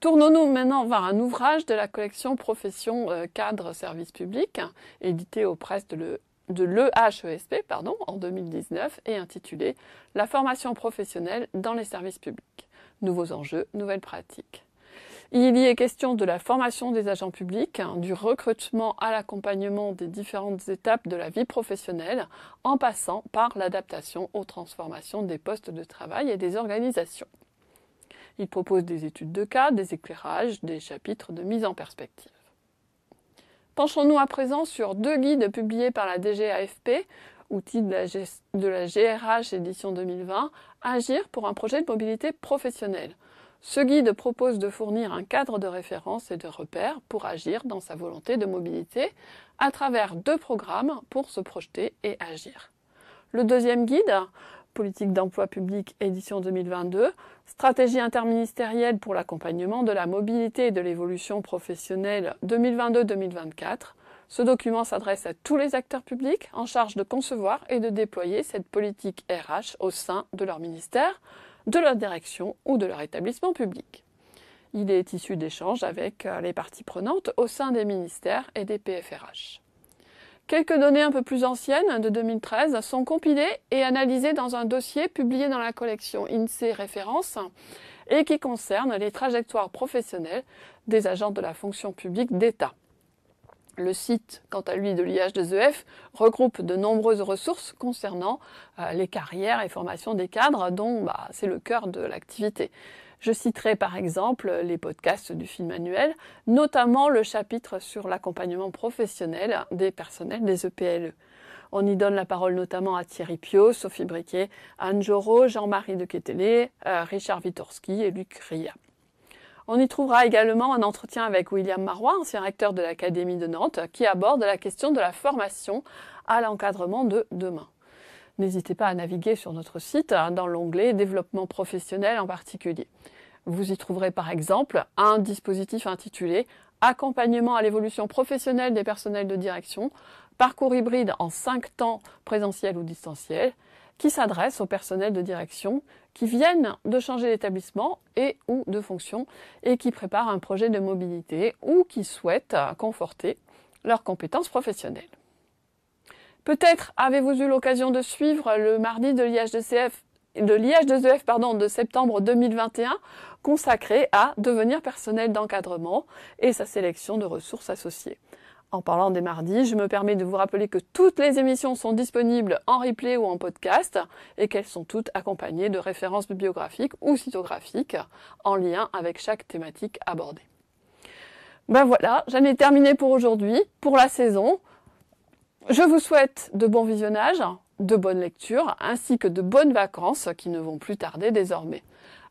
Tournons-nous maintenant vers un ouvrage de la collection Profession cadre service public, édité aux presses de l'E H E S P pardon, en deux mille dix-neuf et intitulé « La formation professionnelle dans les services publics. Nouveaux enjeux, nouvelles pratiques ». Il y est question de la formation des agents publics, du recrutement à l'accompagnement des différentes étapes de la vie professionnelle, en passant par l'adaptation aux transformations des postes de travail et des organisations. Il propose des études de cas, des éclairages, des chapitres de mise en perspective. Penchons-nous à présent sur deux guides publiés par la D G A F P, outil de la, de la G R H édition deux mille vingt, Agir pour un projet de mobilité professionnelle. Ce guide propose de fournir un cadre de référence et de repères pour agir dans sa volonté de mobilité à travers deux programmes pour se projeter et agir. Le deuxième guide, Politique d'emploi public édition deux mille vingt-deux, Stratégie interministérielle pour l'accompagnement de la mobilité et de l'évolution professionnelle deux mille vingt-deux deux mille vingt-quatre. Ce document s'adresse à tous les acteurs publics en charge de concevoir et de déployer cette politique R H au sein de leur ministère, de leur direction ou de leur établissement public. Il est issu d'échanges avec les parties prenantes au sein des ministères et des P F R H. Quelques données un peu plus anciennes, de deux mille treize, sont compilées et analysées dans un dossier publié dans la collection INSEE Références et qui concerne les trajectoires professionnelles des agents de la fonction publique d'État. Le site, quant à lui, de l'I H deux E F regroupe de nombreuses ressources concernant euh, les carrières et formations des cadres, dont bah, c'est le cœur de l'activité. Je citerai par exemple les podcasts du film annuel, notamment le chapitre sur l'accompagnement professionnel des personnels des E P L E. On y donne la parole notamment à Thierry Piot, Sophie Briquet, Anne Jorot, Jean-Marie de Kétélé, euh, Richard Witorski et Luc Ria. On y trouvera également un entretien avec William Marois, ancien recteur de l'Académie de Nantes, qui aborde la question de la formation à l'encadrement de demain. N'hésitez pas à naviguer sur notre site, dans l'onglet « Développement professionnel » en particulier. Vous y trouverez par exemple un dispositif intitulé « Accompagnement à l'évolution professionnelle des personnels de direction, parcours hybride en cinq temps présentiel ou distanciel », qui s'adresse au personnel de direction qui viennent de changer d'établissement et ou de fonction et qui préparent un projet de mobilité ou qui souhaitent conforter leurs compétences professionnelles. Peut-être avez-vous eu l'occasion de suivre le mardi de l'I H deux E F pardon, de septembre deux mille vingt et un consacré à devenir personnel d'encadrement et sa sélection de ressources associées. En parlant des mardis, je me permets de vous rappeler que toutes les émissions sont disponibles en replay ou en podcast et qu'elles sont toutes accompagnées de références bibliographiques ou cytographiques en lien avec chaque thématique abordée. Ben voilà, j'en ai terminé pour aujourd'hui, pour la saison. Je vous souhaite de bons visionnages, de bonnes lectures ainsi que de bonnes vacances qui ne vont plus tarder désormais.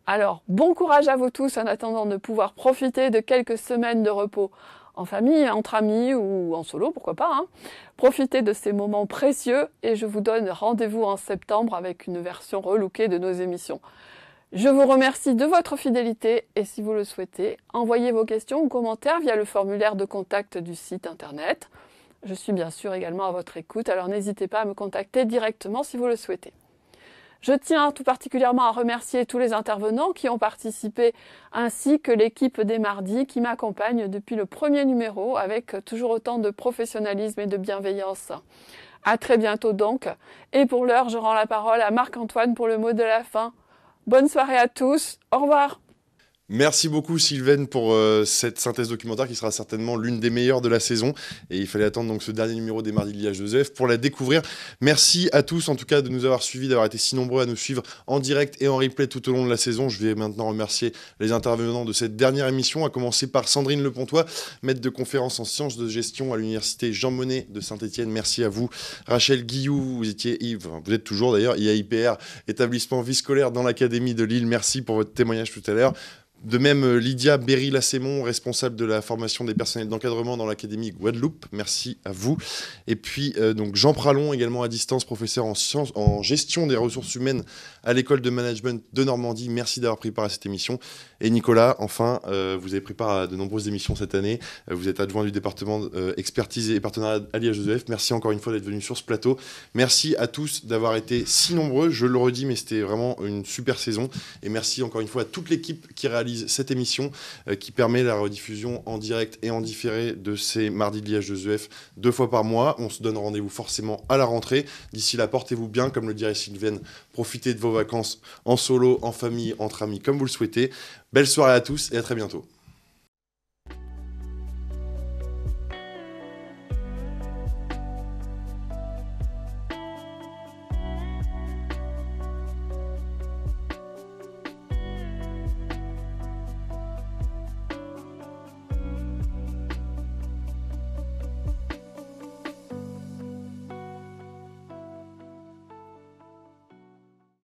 Alors, bon courage à vous tous en attendant de pouvoir profiter de quelques semaines de repos en famille, entre amis ou en solo, pourquoi pas, hein. Profitez de ces moments précieux et je vous donne rendez-vous en septembre avec une version relookée de nos émissions. Je vous remercie de votre fidélité et si vous le souhaitez, envoyez vos questions ou commentaires via le formulaire de contact du site internet. Je suis bien sûr également à votre écoute, alors n'hésitez pas à me contacter directement si vous le souhaitez. Je tiens tout particulièrement à remercier tous les intervenants qui ont participé, ainsi que l'équipe des mardis qui m'accompagne depuis le premier numéro avec toujours autant de professionnalisme et de bienveillance. À très bientôt donc, et pour l'heure je rends la parole à Marc-Antoine pour le mot de la fin. Bonne soirée à tous, au revoir. Merci beaucoup Sylvain pour euh, cette synthèse documentaire qui sera certainement l'une des meilleures de la saison et il fallait attendre donc ce dernier numéro des mardis de l'I H deux E F pour la découvrir. Merci à tous en tout cas de nous avoir suivis, d'avoir été si nombreux à nous suivre en direct et en replay tout au long de la saison. Je vais maintenant remercier les intervenants de cette dernière émission, à commencer par Sandrine Lepontois, maître de conférence en sciences de gestion à l'université Jean Monnet de Saint-Etienne. Merci à vous. Rachel Guillou, vous étiez Yves, vous êtes toujours d'ailleurs I A I P R, établissement vie scolaire dans l'académie de Lille. Merci pour votre témoignage tout à l'heure. De même, Lydia Berry-Lassemon, responsable de la formation des personnels d'encadrement dans l'Académie Guadeloupe. Merci à vous. Et puis, euh, donc Jean Pralon, également à distance, professeur en, sciences, en gestion des ressources humaines à l'école de management de Normandie. Merci d'avoir pris part à cette émission. Et Nicolas, enfin, euh, vous avez pris part à de nombreuses émissions cette année. Vous êtes adjoint du département euh, expertise et partenariat à l'I H deux E F. Merci encore une fois d'être venu sur ce plateau. Merci à tous d'avoir été si nombreux. Je le redis, mais c'était vraiment une super saison. Et merci encore une fois à toute l'équipe qui réalise cette émission euh, qui permet la rediffusion en direct et en différé de ces mardis de l'I H deux E F deux fois par mois. On se donne rendez-vous forcément à la rentrée. D'ici là, portez-vous bien, comme le dirait Sylvain. Profitez de vos vacances en solo, en famille, entre amis, comme vous le souhaitez. Belle soirée à tous et à très bientôt.